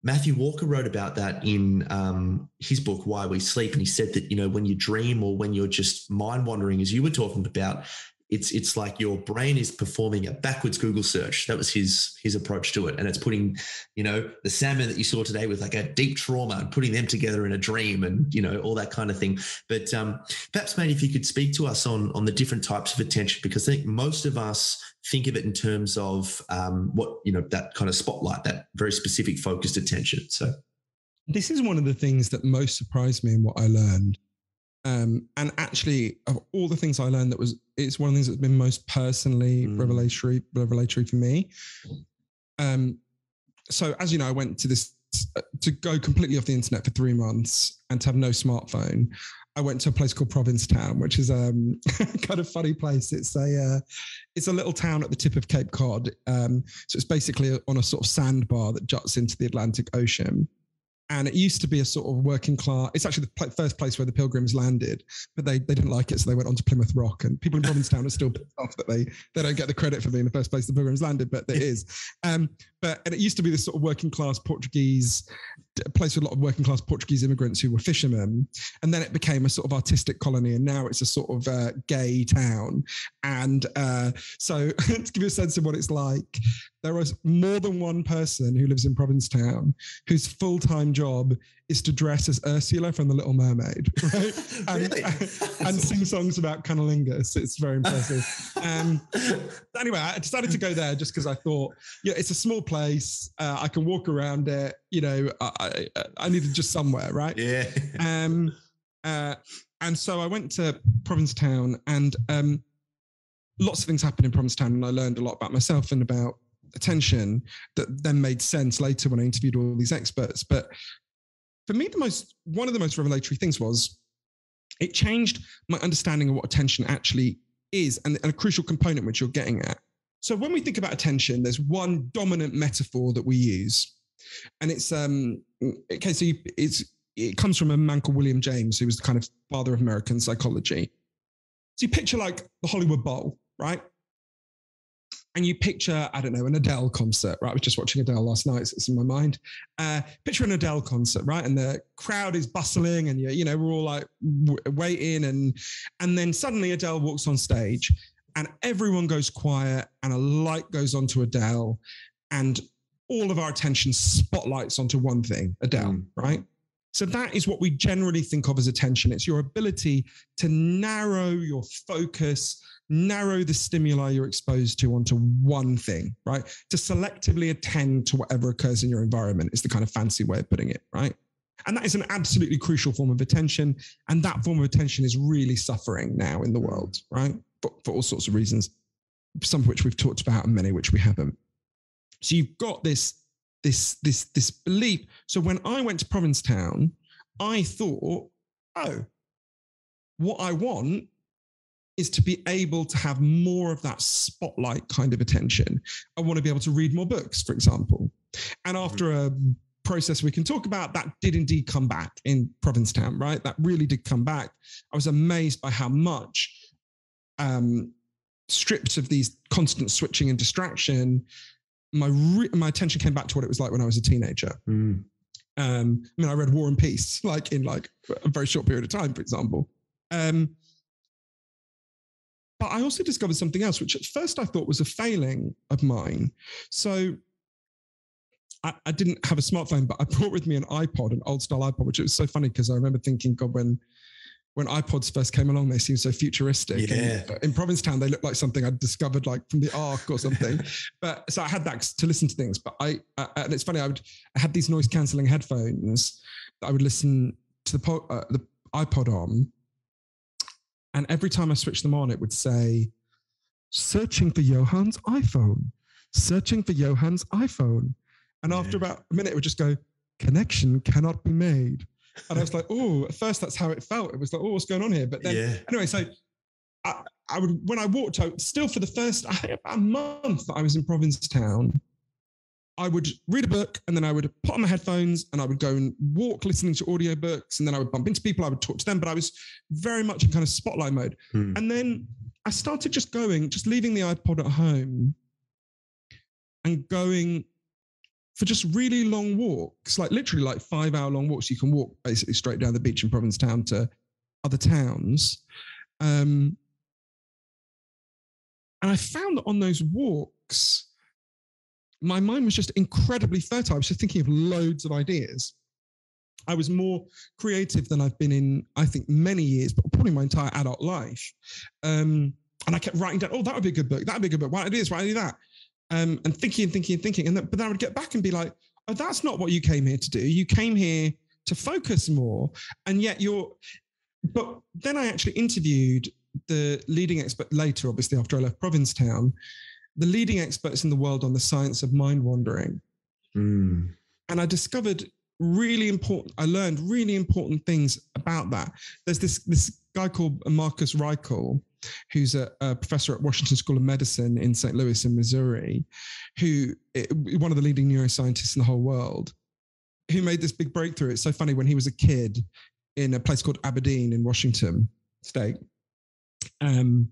Matthew Walker wrote about that in um, his book, Why We Sleep. And he said that, you know, when you dream or when you're just mind wandering, as you were talking about, it's it's like your brain is performing a backwards Google search. That was his his approach to it. And it's putting, you know, the salmon that you saw today with like a deep trauma and putting them together in a dream and, you know, all that kind of thing. But um, perhaps, mate, if you could speak to us on, on the different types of attention, because I think most of us think of it in terms of um, what, you know, that kind of spotlight, that very specific focused attention. So this is one of the things that most surprised me in what I learned. Um, and actually, of all the things I learned, that was, it's one of the things that's been most personally mm. revelatory, revelatory for me. Um, so as you know, I went to this, to go completely off the internet for three months and to have no smartphone. I went to a place called Provincetown, which is um, kind of funny place. It's a, uh, it's a little town at the tip of Cape Cod. Um, so it's basically on a sort of sandbar that juts into the Atlantic Ocean. And it used to be a sort of working class, it's actually the pl- first place where the Pilgrims landed, but they, they didn't like it. So they went on to Plymouth Rock, and people in Provincetown are still pissed off that they, they don't get the credit for being the first place the Pilgrims landed, but it is. Um, but and it used to be this sort of working class Portuguese place with a lot of working class Portuguese immigrants who were fishermen. And then it became a sort of artistic colony. And now it's a sort of uh, gay town. And uh, so to give you a sense of what it's like, there is more than one person who lives in Provincetown whose full-time job is to dress as Ursula from The Little Mermaid, right? And, really? and, and sing songs about cunnilingus. It's very impressive. Um, anyway, I decided to go there just because I thought, yeah, it's a small place. Uh, I can walk around it. You know, I, I, I needed just somewhere, right? Yeah. Um, uh, and so I went to Provincetown, and um, lots of things happened in Provincetown, and I learned a lot about myself and about attention that then made sense later when I interviewed all these experts. But for me, the most, one of the most revelatory things was it changed my understanding of what attention actually is, and, and a crucial component which you're getting at. So when we think about attention, there's one dominant metaphor that we use, and it's um okay so you, it's it comes from a man called William James, who was the kind of father of American psychology. So you picture like the Hollywood Bowl, right? And you picture, I don't know, an Adele concert, right? I was just watching Adele last night, so it's in my mind. Uh, picture an Adele concert, right? And the crowd is bustling, and, you know, we're all like w- waiting. And, and then suddenly Adele walks on stage, and everyone goes quiet, and a light goes onto Adele, and all of our attention spotlights onto one thing, Adele, mm. right? So that is what we generally think of as attention. It's your ability to narrow your focus, narrow the stimuli you're exposed to onto one thing, right? To selectively attend to whatever occurs in your environment is the kind of fancy way of putting it, right? And that is an absolutely crucial form of attention. And that form of attention is really suffering now in the world, right? For, for all sorts of reasons, some of which we've talked about and many which we haven't. So you've got this, this, this, this belief. So when I went to Provincetown, I thought, oh, what I want is to be able to have more of that spotlight kind of attention. I want to be able to read more books, for example. And after a process we can talk about, that did indeed come back in Provincetown, right? That really did come back. I was amazed by how much um, stripped of these constant switching and distraction, my re- my attention came back to what it was like when I was a teenager. Mm. Um, I mean, I read War and Peace, like in like a very short period of time, for example. Um, But I also discovered something else, which at first I thought was a failing of mine. So I, I didn't have a smartphone, but I brought with me an iPod, an old style iPod, which was so funny because I remember thinking, God, when when iPods first came along, they seemed so futuristic. Yeah. And in Provincetown, they looked like something I'd discovered like from the Ark or something. But so I had that to listen to things. But I, uh, and it's funny, I would I had these noise cancelling headphones that I would listen to the, po- uh, the iPod on. And every time I switched them on, it would say, searching for Johann's iPhone, searching for Johann's iPhone. And yeah. after about a minute, it would just go, connection cannot be made. And I was like, oh, at first that's how it felt. It was like, oh, what's going on here? But then yeah. anyway, so I, I would, when I walked out, still for the first, I think about a month that I was in Provincetown, I would read a book, and then I would put on my headphones, and I would go and walk listening to audiobooks, and then I would bump into people, I would talk to them, but I was very much in kind of spotlight mode. Hmm. And then I started just going, just leaving the iPod at home and going for just really long walks, like literally like five hour long walks. You can walk basically straight down the beach in Provincetown to other towns. Um, and I found that on those walks, my mind was just incredibly fertile. I was just thinking of loads of ideas. I was more creative than I've been in, I think, many years, but probably my entire adult life. Um, and I kept writing down, oh, that would be a good book. That would be a good book. Why don't I do this? Why don't I do that? Um, and thinking and thinking and thinking. And then, but then I would get back and be like, oh, that's not what you came here to do. You came here to focus more. And yet you're, But then I actually interviewed the leading expert later, obviously, after I left Provincetown, the leading experts in the world on the science of mind wandering. Mm. And I discovered really important, I learned really important things about that. There's this, this guy called Marcus Raichle, who's a, a professor at Washington School of Medicine in Saint Louis in Missouri, who one of the leading neuroscientists in the whole world, who made this big breakthrough. It's so funny, when he was a kid in a place called Aberdeen in Washington State, um,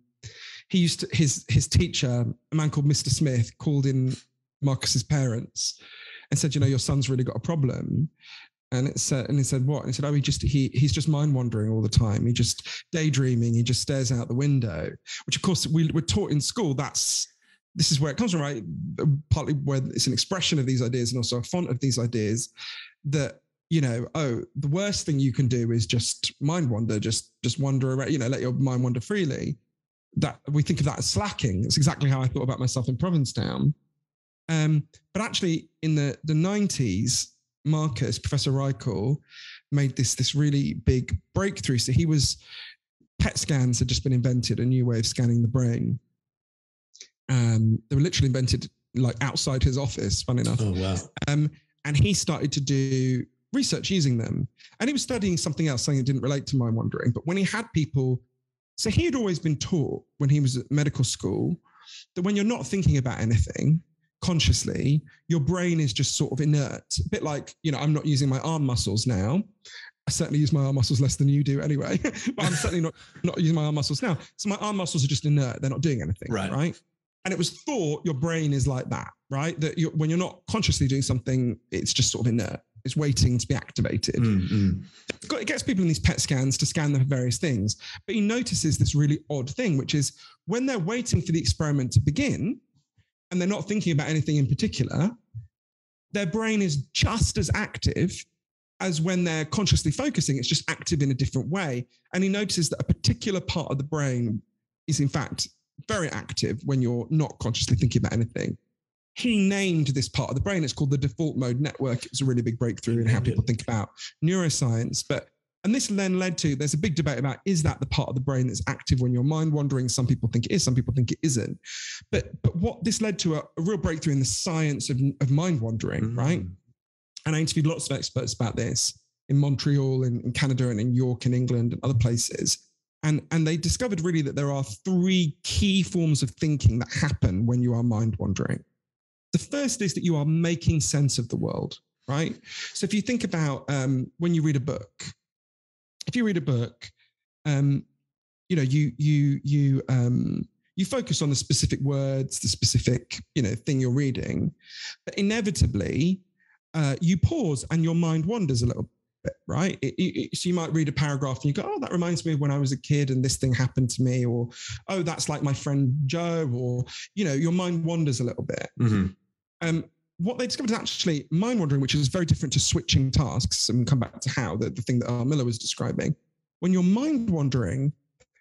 he used to, his, his teacher, a man called Mister Smith, called in Marcus's parents and said, you know, your son's really got a problem. And it said, and he said, what? And he said, oh, he just, he, he's just mind wandering all the time. He just daydreaming. He just stares out the window, which of course we were taught in school. That's, this is where it comes from, right? Partly where it's an expression of these ideas and also a font of these ideas that, you know, oh, the worst thing you can do is just mind wander, just, just wander around, you know, let your mind wander freely. That we think of that as slacking. It's exactly how I thought about myself in Provincetown. Um, but actually in the, the nineties, Marcus, Professor Raichle, made this, this really big breakthrough. So he was, PET scans had just been invented, a new way of scanning the brain. Um, they were literally invented like outside his office, funny enough. Oh, wow. Um, and he started to do research using them. And he was studying something else, something that didn't relate to mind wandering. But when he had people, so he had always been taught when he was at medical school that when you're not thinking about anything consciously, your brain is just sort of inert. A bit like, you know, I'm not using my arm muscles now. I certainly use my arm muscles less than you do anyway, but I'm certainly not, not using my arm muscles now. So my arm muscles are just inert. They're not doing anything, right? right? And it was thought your brain is like that, right? That you're, when you're not consciously doing something, it's just sort of inert. It's waiting to be activated. Mm-hmm. It gets people in these PET scans to scan them for various things. But he notices this really odd thing, which is when they're waiting for the experiment to begin and they're not thinking about anything in particular, their brain is just as active as when they're consciously focusing. It's just active in a different way. And he notices that a particular part of the brain is, in fact, very active when you're not consciously thinking about anything. He named this part of the brain. It's called the default mode network. It's a really big breakthrough in how people think about neuroscience. But, and this then led to, there's a big debate about, is that the part of the brain that's active when you're mind wandering? Some people think it is, some people think it isn't. But, but what this led to a, a real breakthrough in the science of, of mind wandering, mm-hmm. right? And I interviewed lots of experts about this in Montreal, in, in Canada, and in York, in England, and other places. And, and they discovered really that there are three key forms of thinking that happen when you are mind wandering. The first is that you are making sense of the world, right? So if you think about um, when you read a book, if you read a book, um, you know, you you you um, you focus on the specific words, the specific, you know, thing you're reading, but inevitably uh, you pause and your mind wanders a little bit, right? It, it, so you might read a paragraph and you go, oh, that reminds me of when I was a kid and this thing happened to me, or, oh, that's like my friend Joe, or, you know, your mind wanders a little bit. Mm-hmm. Um, what they discovered is actually mind wandering, which is very different to switching tasks, and we'll come back to how, the, the thing that R. Miller was describing. When you're mind wandering,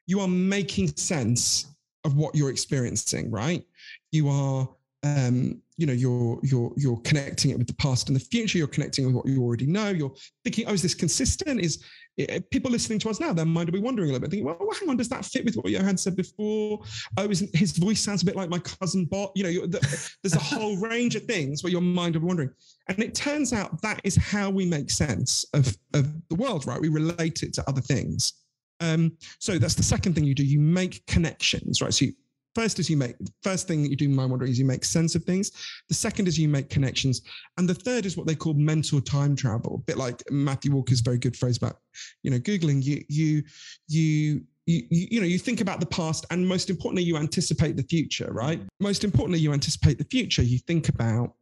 you are making sense of what you're experiencing, right? You are, um, you know, you're, you're, you're connecting it with the past and the future. You're connecting with what you already know. You're thinking, oh, is this consistent? Is it, people listening to us now, their mind will be wandering a little bit, thinking, well, hang on, does that fit with what Johann said before? Oh, isn't, his voice sounds a bit like my cousin Bob. You know, you're, the, there's a whole range of things where your mind will be wandering. And it turns out that is how we make sense of, of the world, right? We relate it to other things. Um, so that's the second thing you do. You make connections, right? So you, First is you make, first thing that you do in mind wandering is you make sense of things. The second is you make connections. And the third is what they call mental time travel. A bit like Matthew Walker's very good phrase about, you know, Googling, you, you, you, you, you know, you think about the past, and most importantly, you anticipate the future, right? Most importantly, you anticipate the future. You think about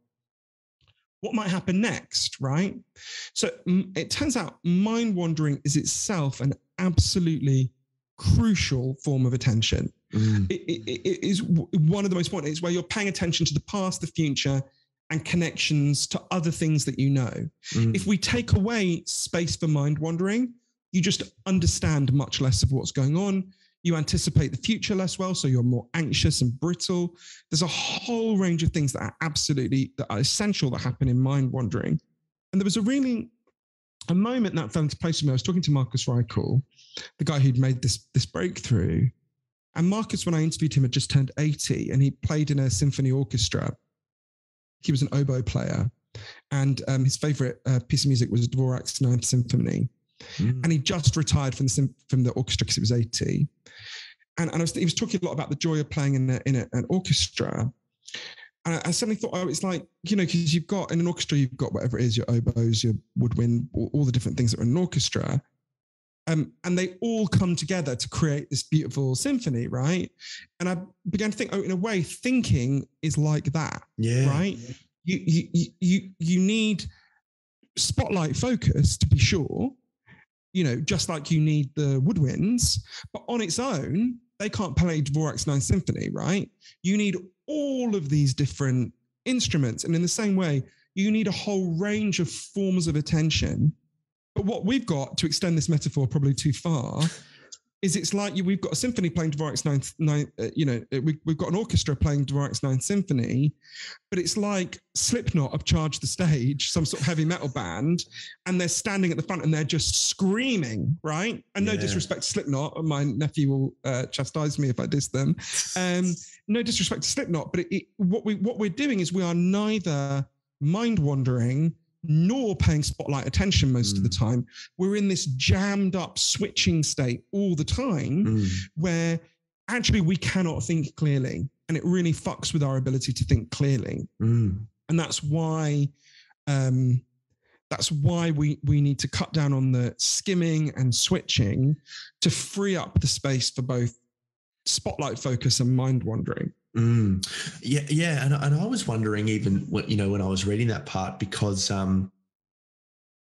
what might happen next, right? So it turns out mind wandering is itself an absolutely crucial form of attention. Mm. It, it, it is one of the most important. It's where you're paying attention to the past, the future, and connections to other things that you know. Mm. If we take away space for mind wandering, you just understand much less of what's going on. You anticipate the future less well, so you're more anxious and brittle. There's a whole range of things that are absolutely that are essential that happen in mind wandering. And there was a really a moment that fell into place for me. I was talking to Marcus Raichle, the guy who'd made this this breakthrough. And Marcus, when I interviewed him, had just turned eighty, and he played in a symphony orchestra. He was an oboe player. And um, his favorite uh, piece of music was Dvorak's Ninth Symphony. Mm. And he just retired from the, from the orchestra because he was eighty. And, and I was, he was talking a lot about the joy of playing in, a, in a, an orchestra. And I, I suddenly thought, oh, it's like, you know, because you've got, in an orchestra, you've got whatever it is, your oboes, your woodwind, all, all the different things that are in an orchestra. Um, and they all come together to create this beautiful symphony, right? And I began to think, oh, in a way, thinking is like that, yeah, right? Yeah. You, you you you need spotlight focus, to be sure, you know, just like you need the woodwinds, but on its own, they can't play Dvorak's Ninth Symphony, right? You need all of these different instruments. And in the same way, you need a whole range of forms of attention. But what we've got, to extend this metaphor probably too far, is it's like you, we've got a symphony playing Dvorak's Ninth, ninth uh, you know, we, we've got an orchestra playing Dvorak's Ninth Symphony, but it's like Slipknot upcharged the stage, some sort of heavy metal band, and they're standing at the front and they're just screaming, right? And yeah. No disrespect to Slipknot, my nephew will uh, chastise me if I diss them. Um, no disrespect to Slipknot, but it, it, what, we, what we're doing is we are neither mind-wandering nor paying spotlight attention most mm. of the time. We're in this jammed up switching state all the time mm. where actually we cannot think clearly, and it really fucks with our ability to think clearly. Mm. And that's why um, that's why we, we need to cut down on the skimming and switching to free up the space for both spotlight focus and mind wandering. Mm. Yeah, yeah, and, and I was wondering even what, you know, when I was reading that part, because um,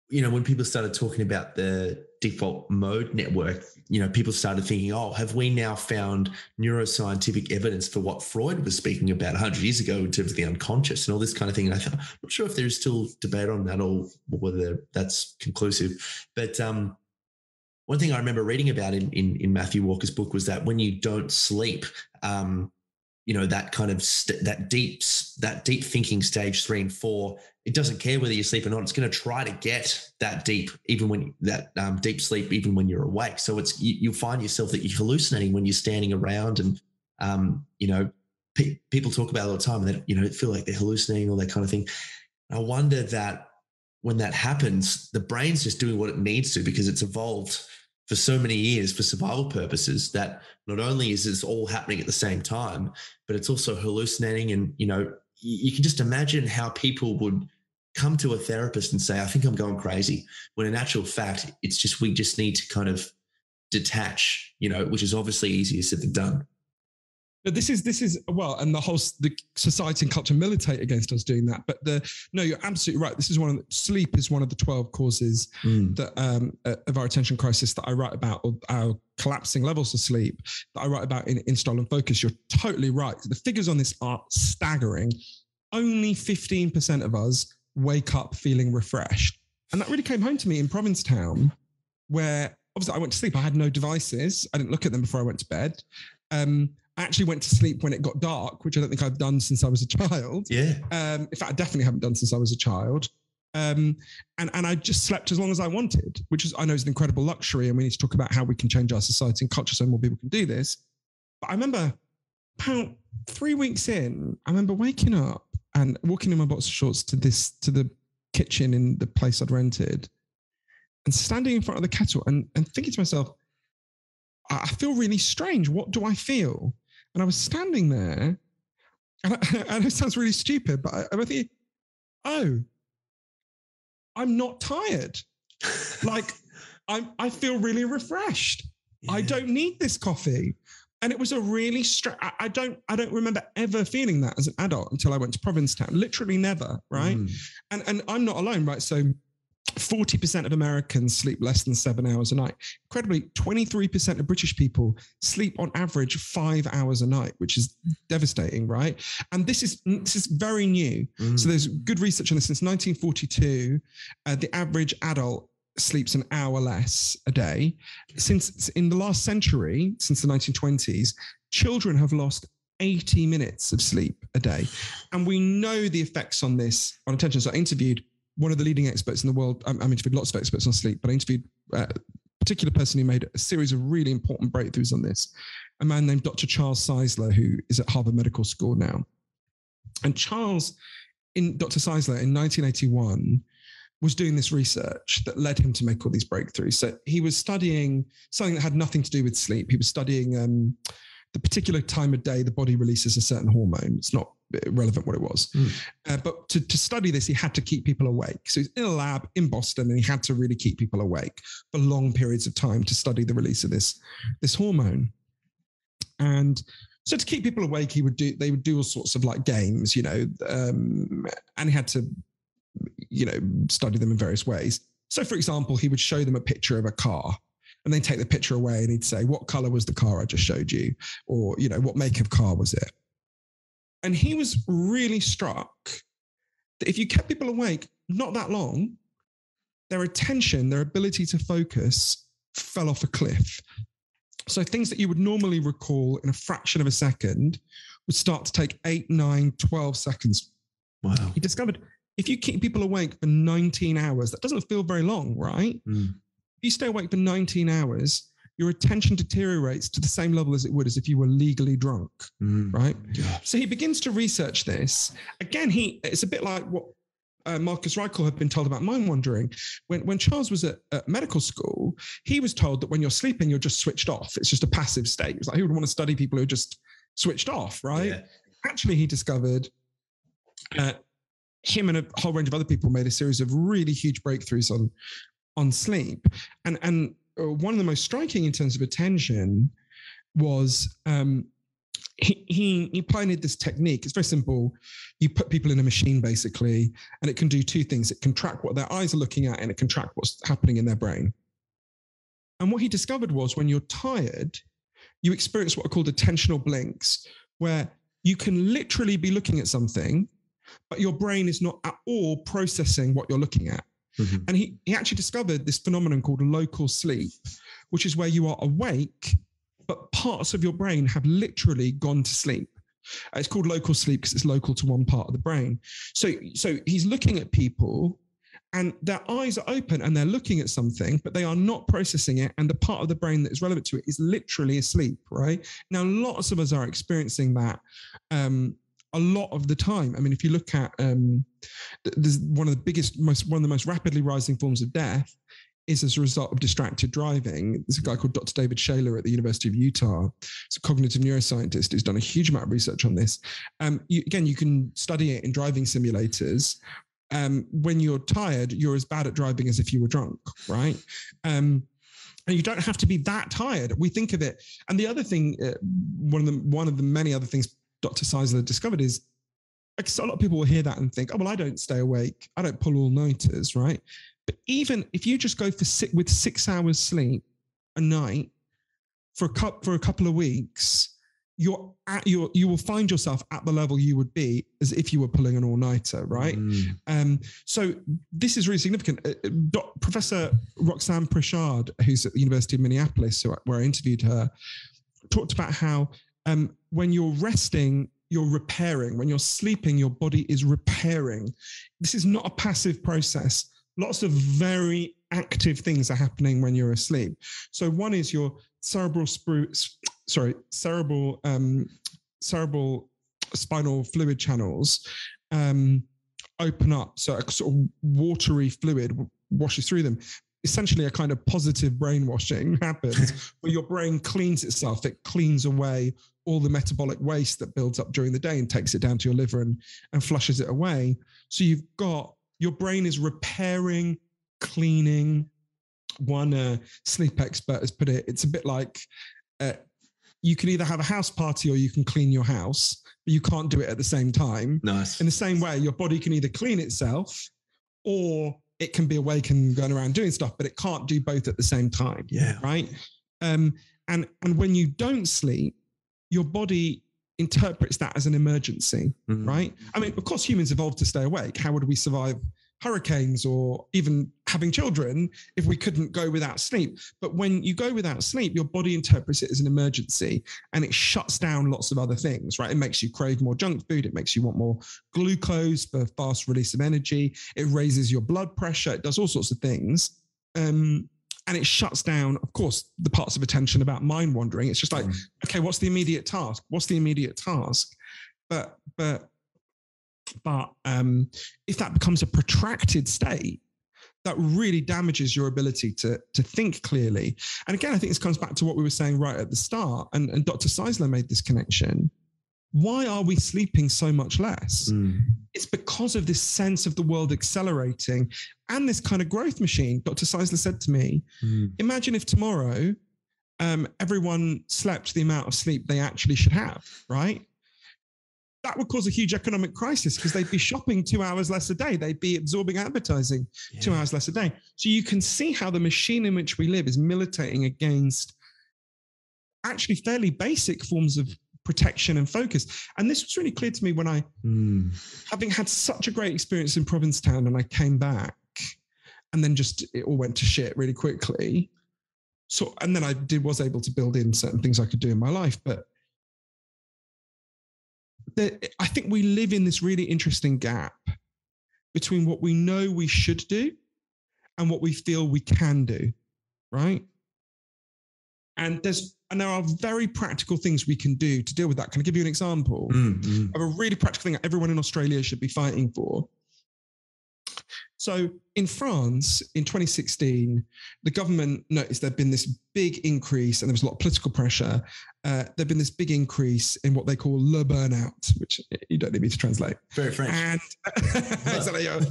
you know, when people started talking about the default mode network, you know, people started thinking, oh, have we now found neuroscientific evidence for what Freud was speaking about one hundred years ago in terms of the unconscious and all this kind of thing? And I thought, I'm not sure if there is still debate on that or whether that's conclusive, but um, one thing I remember reading about in in, in Matthew Walker's book was that when you don't sleep, um, you know, that kind of st- that deep that deep thinking stage three and four, it doesn't care whether you sleep or not. It's going to try to get that deep, even when that um, deep sleep, even when you're awake. So it's you, you'll find yourself that you're hallucinating when you're standing around, and um, you know, pe- people talk about it all the time, and they, you know, feel like they're hallucinating, all that kind of thing. I wonder that when that happens, the brain's just doing what it needs to because it's evolved for so many years for survival purposes, that not only is this all happening at the same time, but it's also hallucinating. And, you know, you can just imagine how people would come to a therapist and say, I think I'm going crazy, when in actual fact, it's just, we just need to kind of detach, you know, which is obviously easier said than done. But this is, this is, well, and the whole the society and culture militate against us doing that. But the, no, you're absolutely right. This is one of the, sleep is one of the twelve causes mm. that um, of our attention crisis that I write about, or our collapsing levels of sleep that I write about in, in Stolen Focus. You're totally right. The figures on this are staggering. Only fifteen percent of us wake up feeling refreshed. And that really came home to me in Provincetown, where obviously I went to sleep. I had no devices. I didn't look at them before I went to bed. Um, I actually went to sleep when it got dark, which I don't think I've done since I was a child. Yeah. Um, in fact, I definitely haven't done since I was a child. Um, and, and I just slept as long as I wanted, which is, I know, is an incredible luxury. And we need to talk about how we can change our society and culture so more people can do this. But I remember about three weeks in, I remember waking up and walking in my boxer shorts to this, to the kitchen in the place I'd rented, and standing in front of the kettle and, and thinking to myself, I feel really strange. What do I feel? And I was standing there, and I, I know it sounds really stupid, but I, I think, oh, I'm not tired. Like, I'm, I feel really refreshed. Yeah. I don't need this coffee. And it was a really str- I, I don't, I don't remember ever feeling that as an adult until I went to Provincetown. Literally never, right? Mm. And and I'm not alone, right? So forty percent of Americans sleep less than seven hours a night. Incredibly, twenty-three percent of British people sleep on average five hours a night, which is devastating, right? And this is this is very new. Mm. So there's good research on this. Since nineteen forty-two, uh, the average adult sleeps an hour less a day. Since in the last century, since the nineteen twenties, children have lost eighty minutes of sleep a day. And we know the effects on this, on attention. So I interviewed one of the leading experts in the world. I, I interviewed lots of experts on sleep, but I interviewed uh, a particular person who made a series of really important breakthroughs on this, a man named Doctor Charles Czeisler, who is at Harvard Medical School now. And Charles, in Doctor Czeisler, in nineteen eighty-one, was doing this research that led him to make all these breakthroughs. So he was studying something that had nothing to do with sleep. He was studying um, the particular time of day the body releases a certain hormone. It's not relevant what it was. Mm. Uh, but to, to study this, he had to keep people awake. So he's in a lab in Boston, and he had to really keep people awake for long periods of time to study the release of this, this hormone. And so to keep people awake, he would do, they would do all sorts of like games, you know, um, and he had to, you know, study them in various ways. So for example, he would show them a picture of a car, and they'd take the picture away, and he'd say, what color was the car I just showed you? Or, you know, what make of car was it? And he was really struck that if you kept people awake not that long, their attention, their ability to focus fell off a cliff. So things that you would normally recall in a fraction of a second would start to take eight, nine, twelve seconds. Wow. He discovered if you keep people awake for nineteen hours, that doesn't feel very long, right? Mm. If you stay awake for nineteen hours, your attention deteriorates to the same level as it would as if you were legally drunk, mm. right? Yeah. So he begins to research this. Again, he it's a bit like what Uh, Marcus Raichle had been told about mind wandering. When when Charles was at, at medical school, he was told that when you're sleeping, you're just switched off. It's just a passive state. It's like, who would want to study people who are just switched off, right? Yeah. Actually, he discovered uh, him and a whole range of other people made a series of really huge breakthroughs on on sleep. And, and one of the most striking in terms of attention was um, He, he he pioneered this technique. It's very simple. You put people in a machine, basically, and it can do two things. It can track what their eyes are looking at, and it can track what's happening in their brain. And what he discovered was when you're tired, you experience what are called attentional blinks, where you can literally be looking at something, but your brain is not at all processing what you're looking at. Mm-hmm. And he, he actually discovered this phenomenon called local sleep, which is where you are awake, but parts of your brain have literally gone to sleep. It's called local sleep because it's local to one part of the brain. So, so he's looking at people and their eyes are open and they're looking at something, but they are not processing it. And the part of the brain that is relevant to it is literally asleep, right? Now, lots of us are experiencing that um, a lot of the time. I mean, if you look at um, there's one of the biggest, most one of the most rapidly rising forms of death is as a result of distracted driving. There's a guy called Doctor David Shaler at the University of Utah. He's a cognitive neuroscientist who's done a huge amount of research on this. Um, you, again, you can study it in driving simulators. Um, when you're tired, you're as bad at driving as if you were drunk, right? Um, and you don't have to be that tired. We think of it. And the other thing, uh, one of the one of the many other things Doctor Czeisler discovered is, like, so a lot of people will hear that and think, oh, well, I don't stay awake. I don't pull all-nighters, right? But even if you just go for six, with six hours sleep a night for a cup for a couple of weeks, you're at your you will find yourself at the level you would be as if you were pulling an all-nighter, right? Mm. Um, so this is really significant. Uh, doc, Professor Roxanne Prichard, who's at the University of Minneapolis, where I interviewed her, talked about how um, when you're resting, you're repairing. When you're sleeping, your body is repairing. This is not a passive process. Lots of very active things are happening when you're asleep. So one is your cerebral, spru- sorry, cerebral, um, cerebral spinal fluid channels um, open up. So a sort of watery fluid washes through them. Essentially, a kind of positive brainwashing happens where your brain cleans itself. It cleans away all the metabolic waste that builds up during the day and takes it down to your liver and, and flushes it away. So you've got Your brain is repairing, cleaning. One uh, sleep expert has put it, it's a bit like uh, you can either have a house party or you can clean your house, but you can't do it at the same time. Nice. In the same way, your body can either clean itself or it can be awake and going around doing stuff, but it can't do both at the same time. Yeah. Right? Um, and, and when you don't sleep, your body interprets that as an emergency, mm-hmm. right? I mean, of course, humans evolved to stay awake. How would we survive hurricanes or even having children if we couldn't go without sleep. But when you go without sleep, your body interprets it as an emergency and it shuts down lots of other things, right? It makes you crave more junk food. It makes you want more glucose for fast release of energy. It raises your blood pressure. It does all sorts of things. Um, and it shuts down, of course, the parts of attention about mind wandering. It's just like, mm. okay, what's the immediate task? What's the immediate task? But, but, But um, if that becomes a protracted state, that really damages your ability to, to think clearly. And again, I think this comes back to what we were saying right at the start, and, and Doctor Czeisler made this connection. Why are we sleeping so much less? Mm. It's because of this sense of the world accelerating and this kind of growth machine. Doctor Czeisler said to me, mm. imagine if tomorrow um, everyone slept the amount of sleep they actually should have, right? That would cause a huge economic crisis because they'd be shopping two hours less a day. They'd be absorbing advertising yeah. two hours less a day. So you can see how the machine in which we live is militating against actually fairly basic forms of protection and focus. And this was really clear to me when I, mm. having had such a great experience in Provincetown, and I came back and then just, it all went to shit really quickly. So, and then I did, was able to build in certain things I could do in my life, but that I think we live in this really interesting gap between what we know we should do and what we feel we can do, right? And there's and there are very practical things we can do to deal with that. Can I give you an example mm-hmm. of a really practical thing that everyone in Australia should be fighting for? So in France, in twenty sixteen, the government noticed there'd been this big increase, and there was a lot of political pressure. Uh, there'd been this big increase in what they call le burnout, which you don't need me to translate. Very French. And, exactly. Uh,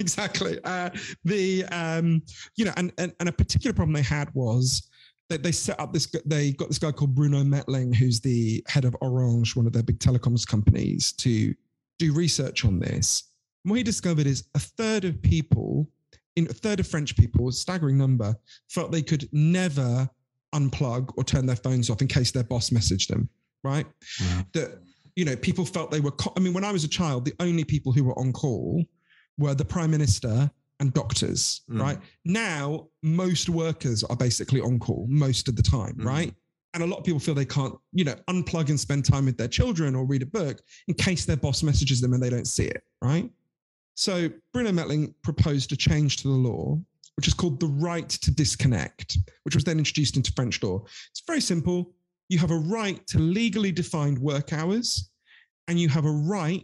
exactly. Uh, the um, you know, and, and and a particular problem they had was that they set up this. They got this guy called Bruno Mettling, who's the head of Orange, one of their big telecoms companies, to do research on this. And what he discovered is a third of people, in a third of French people, a staggering number, felt they could never unplug or turn their phones off in case their boss messaged them, right? Yeah. That, you know, people felt they were, co- I mean, when I was a child, the only people who were on call were the prime minister and doctors, mm. right? Now, most workers are basically on call most of the time, mm. right? And a lot of people feel they can't, you know, unplug and spend time with their children or read a book in case their boss messages them and they don't see it, right? So Bruno Mettling proposed a change to the law, which is called the right to disconnect, which was then introduced into French law. It's very simple. You have a right to legally defined work hours, and you have a right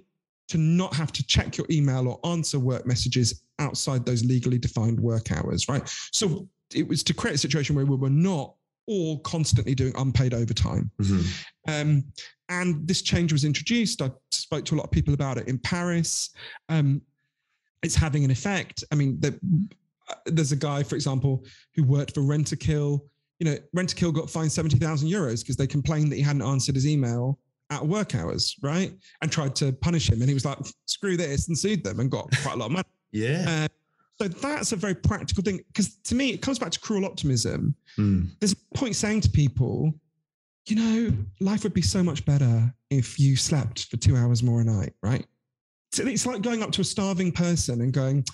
to not have to check your email or answer work messages outside those legally defined work hours, right? So it was to create a situation where we were not all constantly doing unpaid overtime. Mm-hmm. Um, and this change was introduced. I spoke to a lot of people about it in Paris. Um, It's having an effect. I mean, the, uh, there's a guy, for example, who worked for Rent-A-Kill. You know, Rent-A-Kill got fined seventy thousand euros because they complained that he hadn't answered his email at work hours, right? And tried to punish him. And he was like, screw this, and sued them and got quite a lot of money. yeah. Uh, so that's a very practical thing. Because to me, it comes back to cruel optimism. Mm. There's a point saying to people, you know, life would be so much better if you slept for two hours more a night, right? It's like going up to a starving person and going,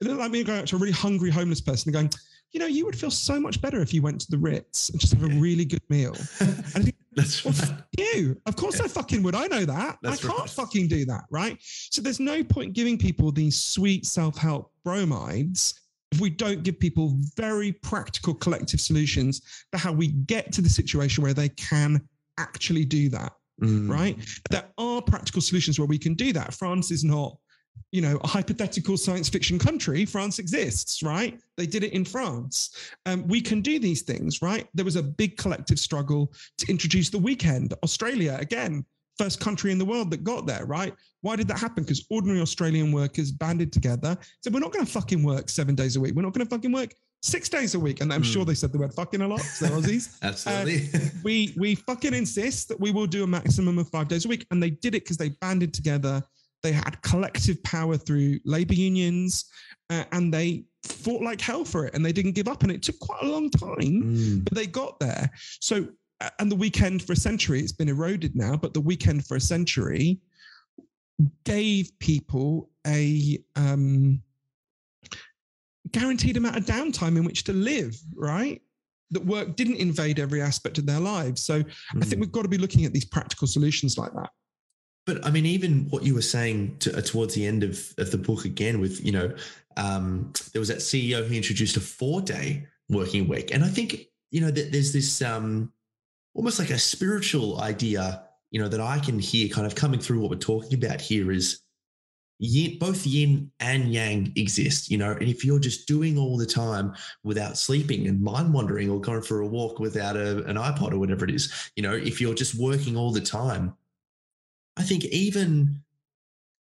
it like me going up to a really hungry homeless person and going, you know, you would feel so much better if you went to the Ritz and just have a really good meal. And I think, that's well, right. You, of course yeah. I fucking would. I know that. That's I can't right. fucking do that, right? So there's no point giving people these sweet self-help bromides if we don't give people very practical collective solutions for how we get to the situation where they can actually do that. Mm. Right? There are practical solutions where we can do that. France is not, you know, a hypothetical science fiction country. France exists, right? They did it in France. Um, we can do these things, right? There was a big collective struggle to introduce the weekend. Australia, again, first country in the world that got there, right? Why did that happen? Because ordinary Australian workers banded together, said, we're not going to fucking work seven days a week. We're not going to fucking work six days a week. And I'm mm. sure they said the word fucking a lot. So Aussies. Absolutely. Uh, we, we fucking insist that we will do a maximum of five days a week. And they did it because they banded together. They had collective power through labor unions uh, and they fought like hell for it and they didn't give up. And it took quite a long time, mm. but they got there. So, and the weekend for a century, it's been eroded now, but the weekend for a century gave people a, um, guaranteed amount of downtime in which to live, right? That work didn't invade every aspect of their lives. So mm. I think we've got to be looking at these practical solutions like that. But I mean, even what you were saying to, uh, towards the end of, of the book again with, you know, um, there was that C E O who introduced a four-day working week. And I think, you know, that there's this um, almost like a spiritual idea, you know, that I can hear kind of coming through what we're talking about here is yin, both yin and yang exist, you know, and if you're just doing all the time without sleeping and mind wandering or going for a walk without a, an iPod or whatever it is, you know, if you're just working all the time, I think even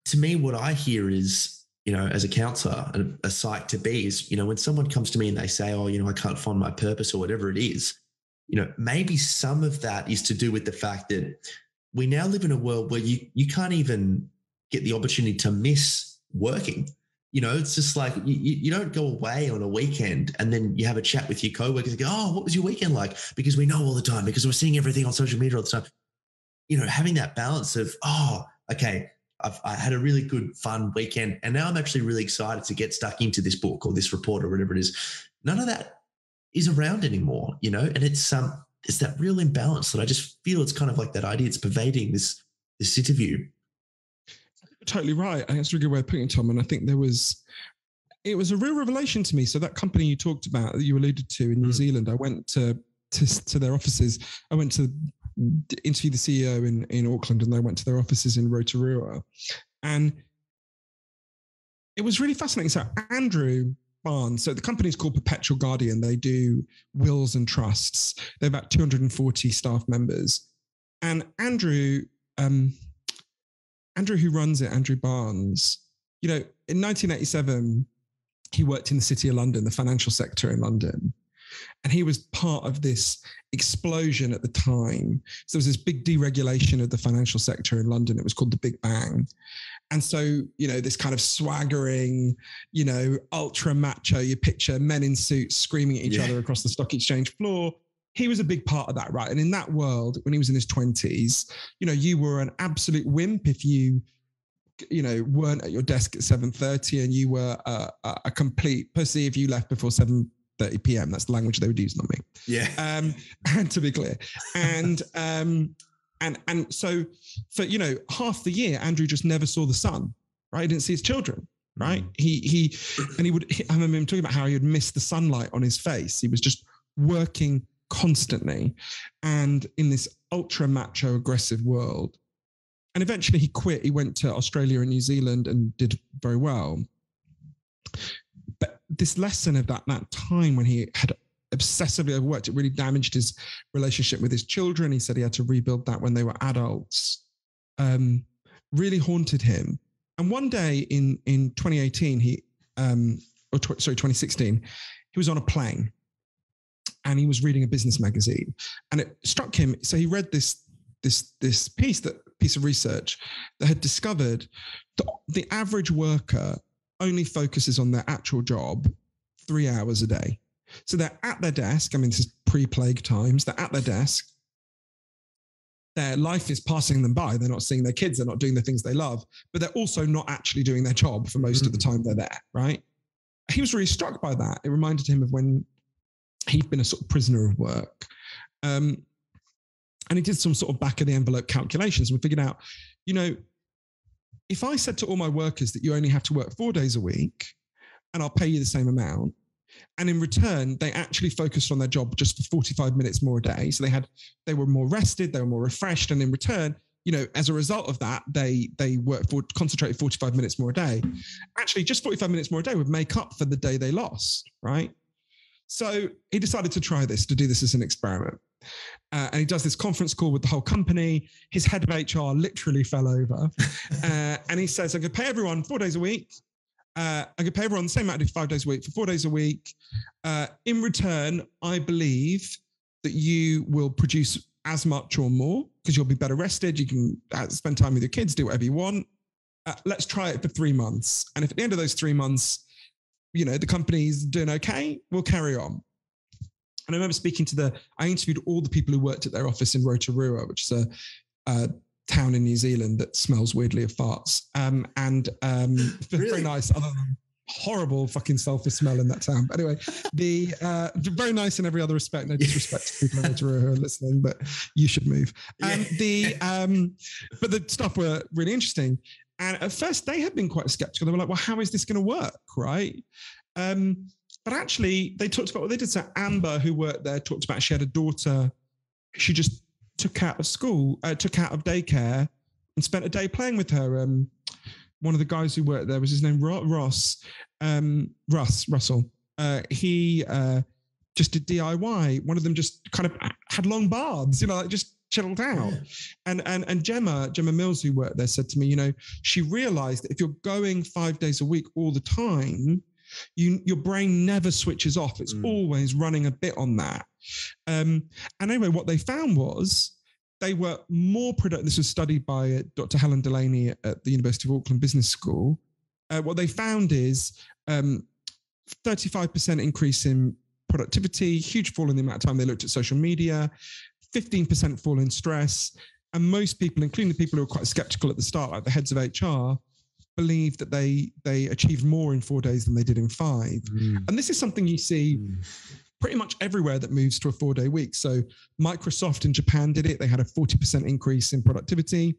to me, what I hear is, you know, as a counselor, a, a sight to be is, you know, when someone comes to me and they say, oh, you know, I can't find my purpose or whatever it is, you know, maybe some of that is to do with the fact that we now live in a world where you, you can't even get the opportunity to miss working. You know, it's just like you, you don't go away on a weekend and then you have a chat with your coworkers and go, oh, what was your weekend like? Because we know all the time, because we're seeing everything on social media all the time. You know, having that balance of, oh, okay, I've I had a really good fun weekend and now I'm actually really excited to get stuck into this book or this report or whatever it is. None of that is around anymore, you know, and it's um it's that real imbalance that I just feel it's kind of like that idea. It's pervading this this interview. Totally right. I think that's a really good way of putting it, Tom. And I think there was, it was a real revelation to me. So that company you talked about, that you alluded to in mm. New Zealand, I went to, to to their offices. I went to interview the C E O in, in Auckland and they went to their offices in Rotorua. And it was really fascinating. So Andrew Barnes, so the company's called Perpetual Guardian. They do wills and trusts. They're about two hundred forty staff members. And Andrew... Um, Andrew, who runs it, Andrew Barnes, you know, in nineteen eighty-seven, he worked in the City of London, the financial sector in London, and he was part of this explosion at the time. So there was this big deregulation of the financial sector in London. It was called the Big Bang. And so, you know, this kind of swaggering, you know, ultra macho, you picture men in suits screaming at each yeah. other across the stock exchange floor. He was a big part of that, right? And in that world, when he was in his twenties, you know, you were an absolute wimp if you, you know, weren't at your desk at seven thirty and you were a, a complete pussy if you left before seven thirty p.m. That's the language they would use, not me. Yeah. Um, and to be clear. And, um, and, and so for, you know, half the year, Andrew just never saw the sun, right? He didn't see his children. Right. Mm. He, he, and he would, he, I remember him talking about how he would miss the sunlight on his face. He was just working constantly and in this ultra macho aggressive world. And eventually he quit. He went to Australia and New Zealand and did very well. But this lesson of that, that time when he had obsessively overworked, it really damaged his relationship with his children. He said he had to rebuild that when they were adults. Um, really haunted him. And one day in, in twenty eighteen, he, um, or tw- sorry, twenty sixteen, he was on a plane. And he was reading a business magazine and it struck him. So he read this, this, this piece, that piece of research that had discovered that the average worker only focuses on their actual job three hours a day. So they're at their desk. I mean, this is pre-plague times. They're at their desk. Their life is passing them by. They're not seeing their kids. They're not doing the things they love, but they're also not actually doing their job for most mm-hmm. of the time they're there. Right. He was really struck by that. It reminded him of when he'd been a sort of prisoner of work. Um, and he did some sort of back of the envelope calculations and figured out, you know, if I said to all my workers that you only have to work four days a week and I'll pay you the same amount. And in return, they actually focused on their job just for forty-five minutes more a day. So they had, they were more rested, they were more refreshed. And in return, you know, as a result of that, they, they worked for concentrated forty-five minutes more a day. Actually, just forty-five minutes more a day would make up for the day they lost. Right. So he decided to try this, to do this as an experiment. Uh, and he does this conference call with the whole company. His head of H R literally fell over. Uh, and he says, I'm going to pay everyone four days a week. Uh, I'm going to pay everyone the same amount of five days a week for four days a week. Uh, in return, I believe that you will produce as much or more because you'll be better rested. You can spend time with your kids, do whatever you want. Uh, let's try it for three months. And if at the end of those three months, you know, the company's doing okay, we'll carry on. And I remember speaking to the, I interviewed all the people who worked at their office in Rotorua, which is a, a town in New Zealand that smells weirdly of farts. Um, and um, really? Very nice, other than horrible fucking sulfur smell in that town. But anyway, the uh, very nice in every other respect. No disrespect to people in Rotorua who are listening, but you should move. Um, the um, but the stuff were really interesting. And at first, they had been quite skeptical. They were like, well, how is this going to work, right? Um, but actually, they talked about what they did. So Amber, who worked there, talked about she had a daughter. She just took out of school, uh, took out of daycare and spent a day playing with her. Um, one of the guys who worked there was his name, Ross, um, Russ, Russell. Uh, he uh, just did D I Y. One of them just kind of had long barbs, you know, like just chilled out. And and and Gemma, Gemma Mills, who worked there, said to me, you know, she realized that if you're going five days a week all the time, you your brain never switches off. It's mm. always running a bit on that. Um, and anyway, what they found was they were more productive. This was studied by uh, Doctor Helen Delaney at the University of Auckland Business School. Uh, what they found is um, thirty-five percent increase in productivity, huge fall in the amount of time they looked at social media, fifteen percent fall in stress. And most people, including the people who were quite skeptical at the start, like the heads of H R, believe that they they achieved more in four days than they did in five. Mm. And this is something you see mm. pretty much everywhere that moves to a four-day week. So Microsoft in Japan did it. They had a forty percent increase in productivity.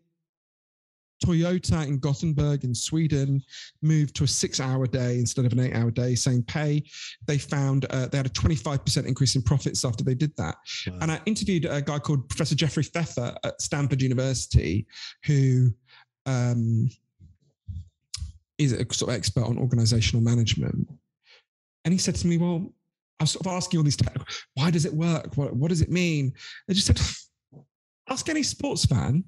Toyota in Gothenburg in Sweden moved to a six-hour day instead of an eight-hour day, same pay. They found uh, they had a twenty-five percent increase in profits after they did that. Wow. And I interviewed a guy called Professor Jeffrey Pfeffer at Stanford University, who um, is a sort of expert on organizational management. And he said to me, well, I was sort of asking all these, technical, why does it work? What, what does it mean? They just said, ask any sports fan,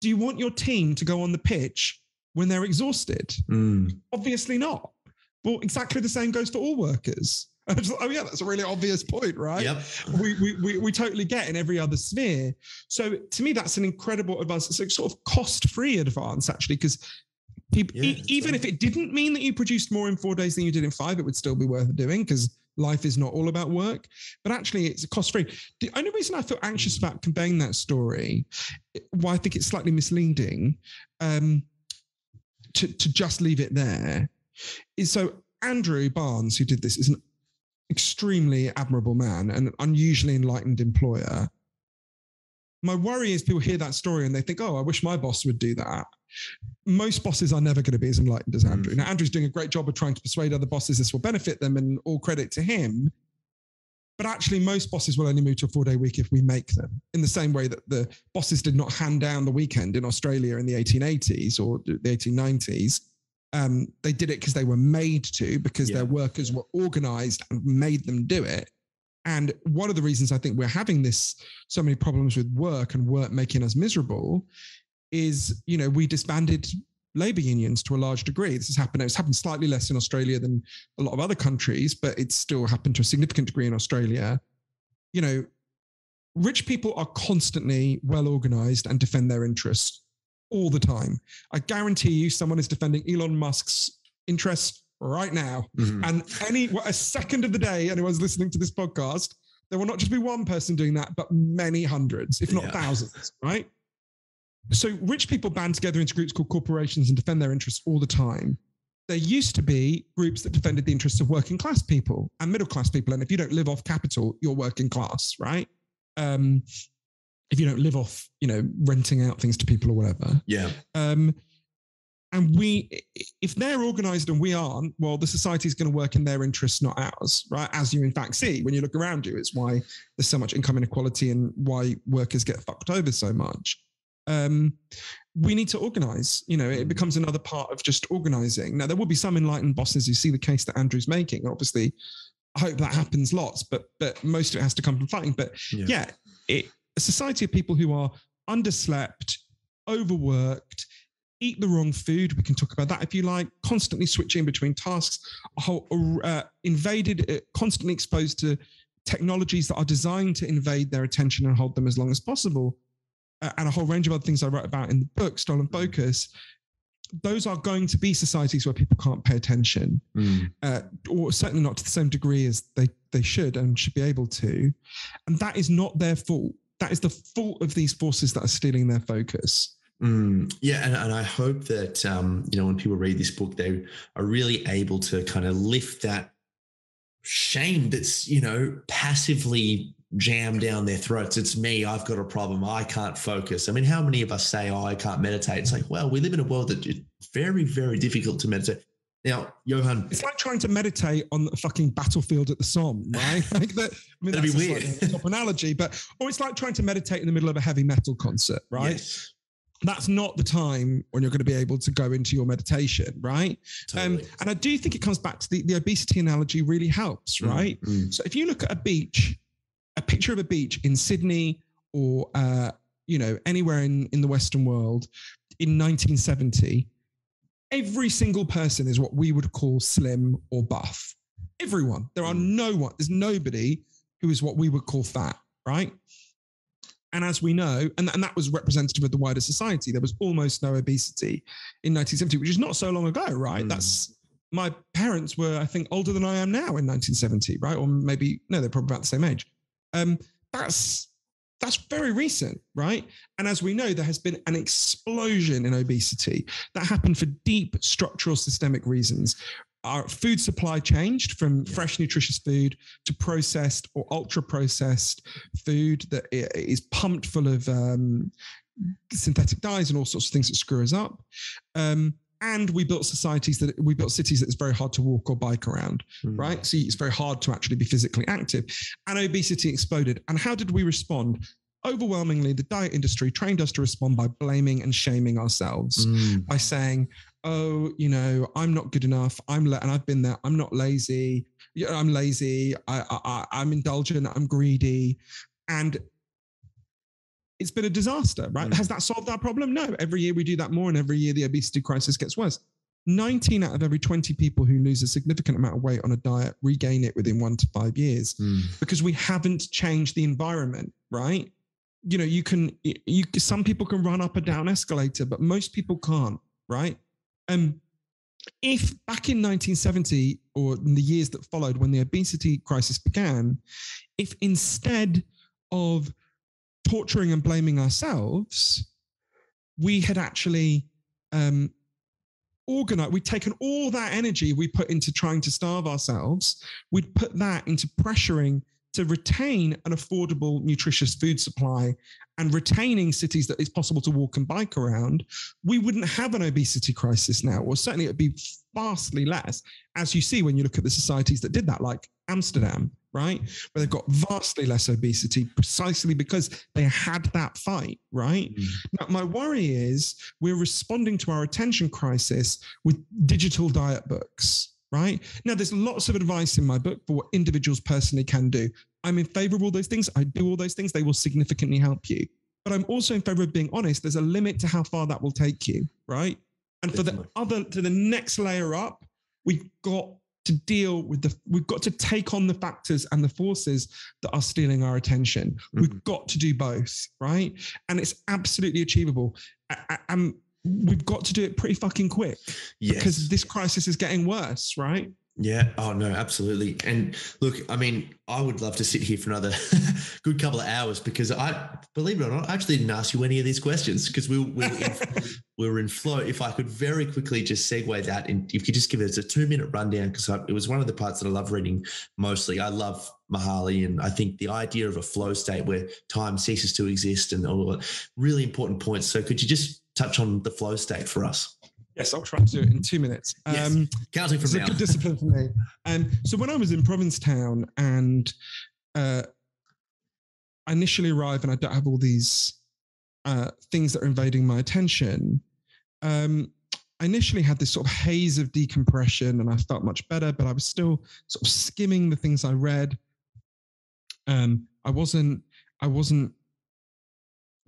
do you want your team to go on the pitch when they're exhausted? Mm. Obviously not. Well, exactly the same goes for all workers. I was like, oh yeah, that's a really obvious point, right? Yep. We, we, we, we totally get in every other sphere. So to me, that's an incredible advance. It's a sort of cost-free advance actually, because people, yeah, e- even right. if it didn't mean that you produced more in four days than you did in five, it would still be worth doing because life is not all about work, but actually it's cost-free. The only reason I feel anxious about conveying that story, why I think it's slightly misleading, um, to, to just leave it there, is so Andrew Barnes, who did this, is an extremely admirable man and an unusually enlightened employer. My worry is people hear that story and they think, oh, I wish my boss would do that. Most bosses are never going to be as enlightened as Andrew. Mm. Now, Andrew's doing a great job of trying to persuade other bosses this will benefit them and all credit to him. But actually, most bosses will only move to a four-day week if we make them, in the same way that the bosses did not hand down the weekend in Australia in the eighteen eighties or the eighteen nineties. Um, they did it because they were made to, because yeah. their workers were organized and made them do it. And one of the reasons I think we're having this, so many problems with work and work making us miserable, is, you know, we disbanded labor unions to a large degree. This has happened. It's happened slightly less in Australia than a lot of other countries, but it's still happened to a significant degree in Australia. You know, rich people are constantly well organized and defend their interests all the time. I guarantee you someone is defending Elon Musk's interests right now. Mm-hmm. And any a second of the day, anyone's listening to this podcast, there will not just be one person doing that, but many hundreds, if not yeah. thousands, right? So rich people band together into groups called corporations and defend their interests all the time. There used to be groups that defended the interests of working class people and middle class people. And if you don't live off capital, you're working class, right? Um, if you don't live off, you know, renting out things to people or whatever. Yeah. Um, and we, if they're organized and we aren't, well, the society is going to work in their interests, not ours, right? As you in fact see when you look around you, it's why there's so much income inequality and why workers get fucked over so much. Um, we need to organize, you know, it becomes another part of just organizing. Now, there will be some enlightened bosses who see the case that Andrew's making. And obviously, I hope that happens lots, but but most of it has to come from fighting. But yeah, yeah it, a society of people who are underslept, overworked, eat the wrong food. We can talk about that if you like, constantly switching between tasks, a whole, uh, invaded, uh, constantly exposed to technologies that are designed to invade their attention and hold them as long as possible. And a whole range of other things I wrote about in the book, Stolen Focus, those are going to be societies where people can't pay attention, mm. uh, or certainly not to the same degree as they, they should and should be able to. And that is not their fault. That is the fault of these forces that are stealing their focus. Mm, yeah, and, and I hope that, um, you know, when people read this book, they are really able to kind of lift that shame that's, you know, passively jammed down their throats. It's me, I've got a problem, I can't focus. I mean, how many of us say, oh, I can't meditate? It's like, well, we live in a world that it's very, very difficult to meditate. Now, Johann, it's like trying to meditate on the fucking battlefield at the Somme, right? Like that, I mean, that'd that's be weird. Like a top analogy, but or it's like trying to meditate in the middle of a heavy metal concert, right? Yes. That's not the time when you're going to be able to go into your meditation, right? Totally. Um, and I do think it comes back to the, the obesity analogy really helps, right? Mm-hmm. So if you look at a beach, a picture of a beach in Sydney or, uh, you know, anywhere in, in the Western world in nineteen seventy, every single person is what we would call slim or buff. Everyone. There are no one. There's nobody who is what we would call fat, right? And as we know, and, and that was representative of the wider society, there was almost no obesity in nineteen seventy, which is not so long ago, right? Mm. That's, my parents were, I think, older than I am now in nineteen seventy, right? Or maybe, no, they're probably about the same age. Um, that's that's very recent, right? And as we know, there has been an explosion in obesity that happened for deep structural systemic reasons. Our food supply changed from yeah. fresh, nutritious food to processed or ultra-processed food that is pumped full of um, synthetic dyes and all sorts of things that screw us up. Um, and we built societies that we built cities that it's very hard to walk or bike around, mm. right? So it's very hard to actually be physically active. And obesity exploded. And how did we respond? Overwhelmingly, the diet industry trained us to respond by blaming and shaming ourselves, mm. by saying, oh, you know, I'm not good enough. I'm la- and I've been there. I'm not lazy. You know, I'm lazy. I, I, I'm indulgent. I'm greedy. And it's been a disaster, right? Mm. Has that solved our problem? No. Every year we do that more, and every year the obesity crisis gets worse. nineteen out of every twenty people who lose a significant amount of weight on a diet regain it within one to five years mm. because we haven't changed the environment, right? You know, you can, you, some people can run up a down escalator, but most people can't, right? Um, if back in nineteen seventy or in the years that followed when the obesity crisis began, if instead of torturing and blaming ourselves, we had actually um, organized, we'd taken all that energy we put into trying to starve ourselves, we'd put that into pressuring to retain an affordable, nutritious food supply and retaining cities that it's possible to walk and bike around, we wouldn't have an obesity crisis now, or certainly it'd be vastly less, as you see when you look at the societies that did that, like Amsterdam, right? Where they've got vastly less obesity precisely because they had that fight, right? Mm. Now, my worry is we're responding to our attention crisis with digital diet books, right? Now, there's lots of advice in my book for what individuals personally can do. I'm in favor of all those things. I do all those things. They will significantly help you. But I'm also in favor of being honest. There's a limit to how far that will take you, right? And for the other, to the next layer up, we've got to deal with the, we've got to take on the factors and the forces that are stealing our attention. Mm-hmm. We've got to do both, right? And it's absolutely achievable. I, I, I'm, We've got to do it pretty fucking quick yes. because this crisis is getting worse, right? Yeah. Oh, no, absolutely. And look, I mean, I would love to sit here for another good couple of hours because I, believe it or not, I actually didn't ask you any of these questions because we, we, were, in, we were in flow. If I could very quickly just segue that and if you could just give us a two-minute rundown because it was one of the parts that I love reading mostly. I love Mihaly and I think the idea of a flow state where time ceases to exist and all really important points. So could you just touch on the flow state for us? Yes, I'll try to do it in two minutes. Yes. Um, Counting from it's now. It's a good discipline for me. Um, so when I was in Provincetown and uh, I initially arrived and I don't have all these uh, things that are invading my attention, um, I initially had this sort of haze of decompression and I felt much better, but I was still sort of skimming the things I read. Um, I wasn't, I wasn't,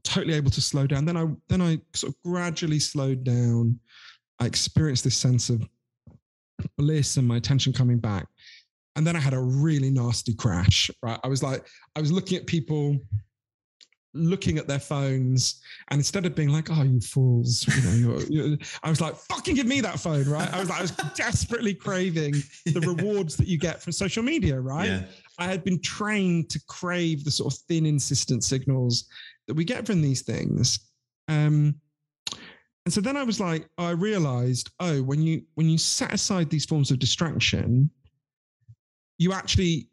totally able to slow down. Then I then I sort of gradually slowed down. I experienced this sense of bliss and my attention coming back. And then I had a really nasty crash, right? I was like, I was looking at people looking at their phones and instead of being like, oh, you fools, you know, you're, you're, I was like, fucking give me that phone, right? I was like, I was desperately craving the yeah. rewards that you get from social media, right? Yeah. I had been trained to crave the sort of thin, insistent signals that we get from these things. Um, And so then I was like, I realized, oh, when you when you set aside these forms of distraction, you actually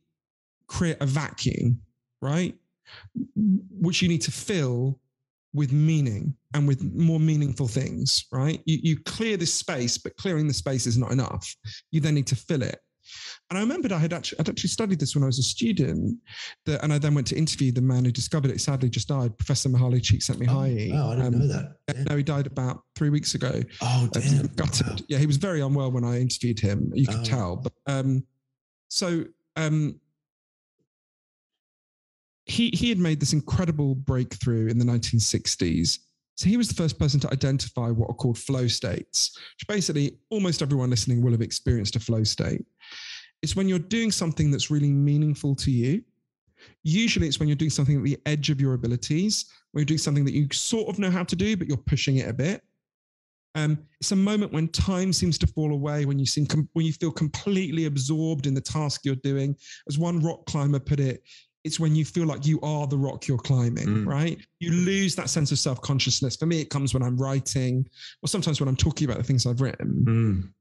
create a vacuum, right? Which you need to fill with meaning and with more meaningful things, right? You, you clear this space, but clearing the space is not enough. You then need to fill it. And I remembered I had actually, I'd actually studied this when I was a student, that, and I then went to interview the man who discovered it. Sadly, just died, Professor Mihaly Csikszentmihalyi. Oh, wow, I didn't um, know that. Yeah. No, he died about three weeks ago. Oh, damn. Uh, gutted. Wow. Yeah, he was very unwell when I interviewed him. You could oh. tell. But, um, so um, he he had made this incredible breakthrough in the nineteen sixties. So he was the first person to identify what are called flow states, which basically almost everyone listening will have experienced a flow state. It's when you're doing something that's really meaningful to you. Usually it's when you're doing something at the edge of your abilities, when you're doing something that you sort of know how to do, but you're pushing it a bit. Um, it's a moment when time seems to fall away, when you seem com- when you feel completely absorbed in the task you're doing. As one rock climber put it, it's when you feel like you are the rock you're climbing, mm. right? You lose that sense of self-consciousness. For me, it comes when I'm writing, or sometimes when I'm talking about the things I've written. Mm.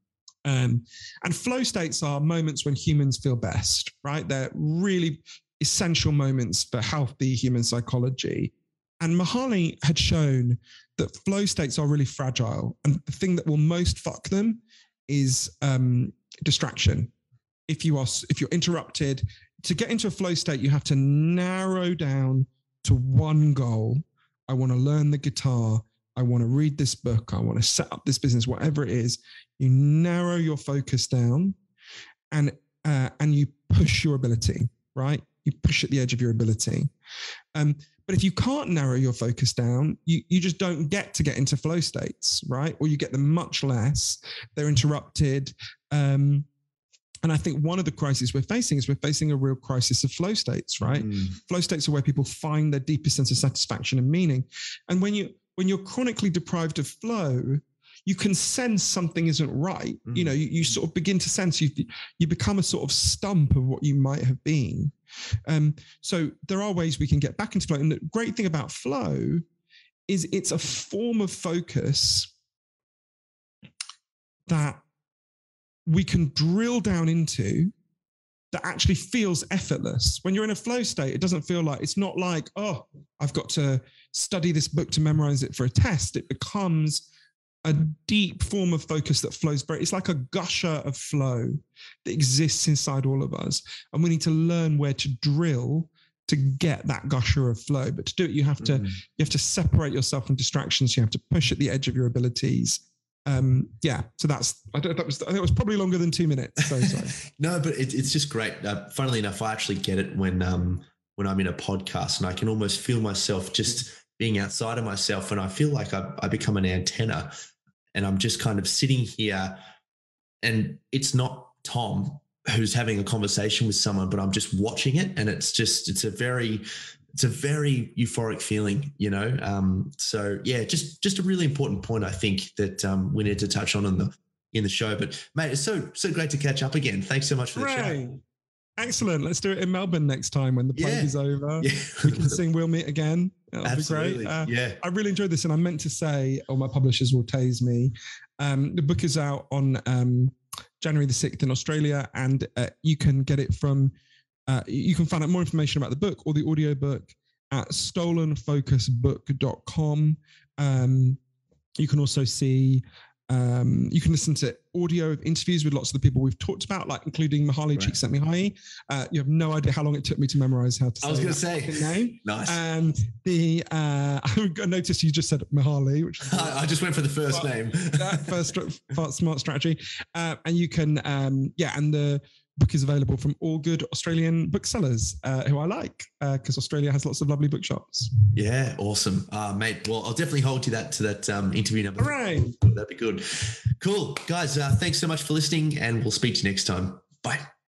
Um, and flow states are moments when humans feel best, right? They're really essential moments for healthy human psychology. And Mihaly had shown that flow states are really fragile. And the thing that will most fuck them is um, distraction. If you are, if you're interrupted, to get into a flow state, you have to narrow down to one goal. I want to learn the guitar. I want to read this book. I want to set up this business, whatever it is. You narrow your focus down and, uh, and you push your ability, right? You push at the edge of your ability. Um, but if you can't narrow your focus down, you, you just don't get to get into flow states, right? Or you get them much less. They're interrupted. Um, And I think one of the crises we're facing is we're facing a real crisis of flow states, right? Mm. Flow states are where people find their deepest sense of satisfaction and meaning. And when you, when you're chronically deprived of flow, you can sense something isn't right. Mm. You know, you, you sort of begin to sense you, you become a sort of stump of what you might have been. Um, so there are ways we can get back into flow. And the great thing about flow is it's a form of focus that we can drill down into that actually feels effortless. When you're in a flow state, it doesn't feel like, it's not like, oh, I've got to study this book to memorize it for a test. It becomes a deep form of focus that flows very, it's like a gusher of flow that exists inside all of us. And we need to learn where to drill to get that gusher of flow. But to do it, you have to, mm. you have to separate yourself from distractions. You have to push at the edge of your abilities. Um, yeah, so that's, I don't, that was, I think it was probably longer than two minutes. So sorry. No, but it, it's just great. Uh, funnily enough, I actually get it when, um, when I'm in a podcast and I can almost feel myself just being outside of myself. And I feel like I, I become an antenna and I'm just kind of sitting here and it's not Tom who's having a conversation with someone, but I'm just watching it. And it's just, it's a very, it's a very euphoric feeling, you know? Um, so yeah, just, just a really important point, I think, that um, we need to touch on in the, in the show, but mate, it's so, so great to catch up again. Thanks so much for the Hooray. Show. Excellent. Let's do it in Melbourne next time when the plague yeah. is over. Yeah. We can sing We'll Meet Again. That'll Absolutely. Be great. Uh, yeah. I really enjoyed this and I meant to say, or oh, my publishers will tase me. Um, the book is out on um, January the sixth in Australia and uh, you can get it from, Uh, you can find out more information about the book or the audiobook at stolen focus book dot com. Um, you can also see, um, you can listen to audio of interviews with lots of the people we've talked about, like including Mihaly Csikszentmihalyi. Uh, you have no idea how long it took me to memorize how to say I was going to say. Name. Nice. And the, uh, I noticed you just said Mihaly, which is I, I just went for the first part, name. That first part, smart strategy. Uh, and you can, um, yeah, and the, book is available from all good Australian booksellers uh, who I like because uh, Australia has lots of lovely bookshops. Yeah, awesome. Uh, mate, well, I'll definitely hold you that to that um, interview number. All right. That'd be good. Cool. Guys, uh, thanks so much for listening and we'll speak to you next time. Bye.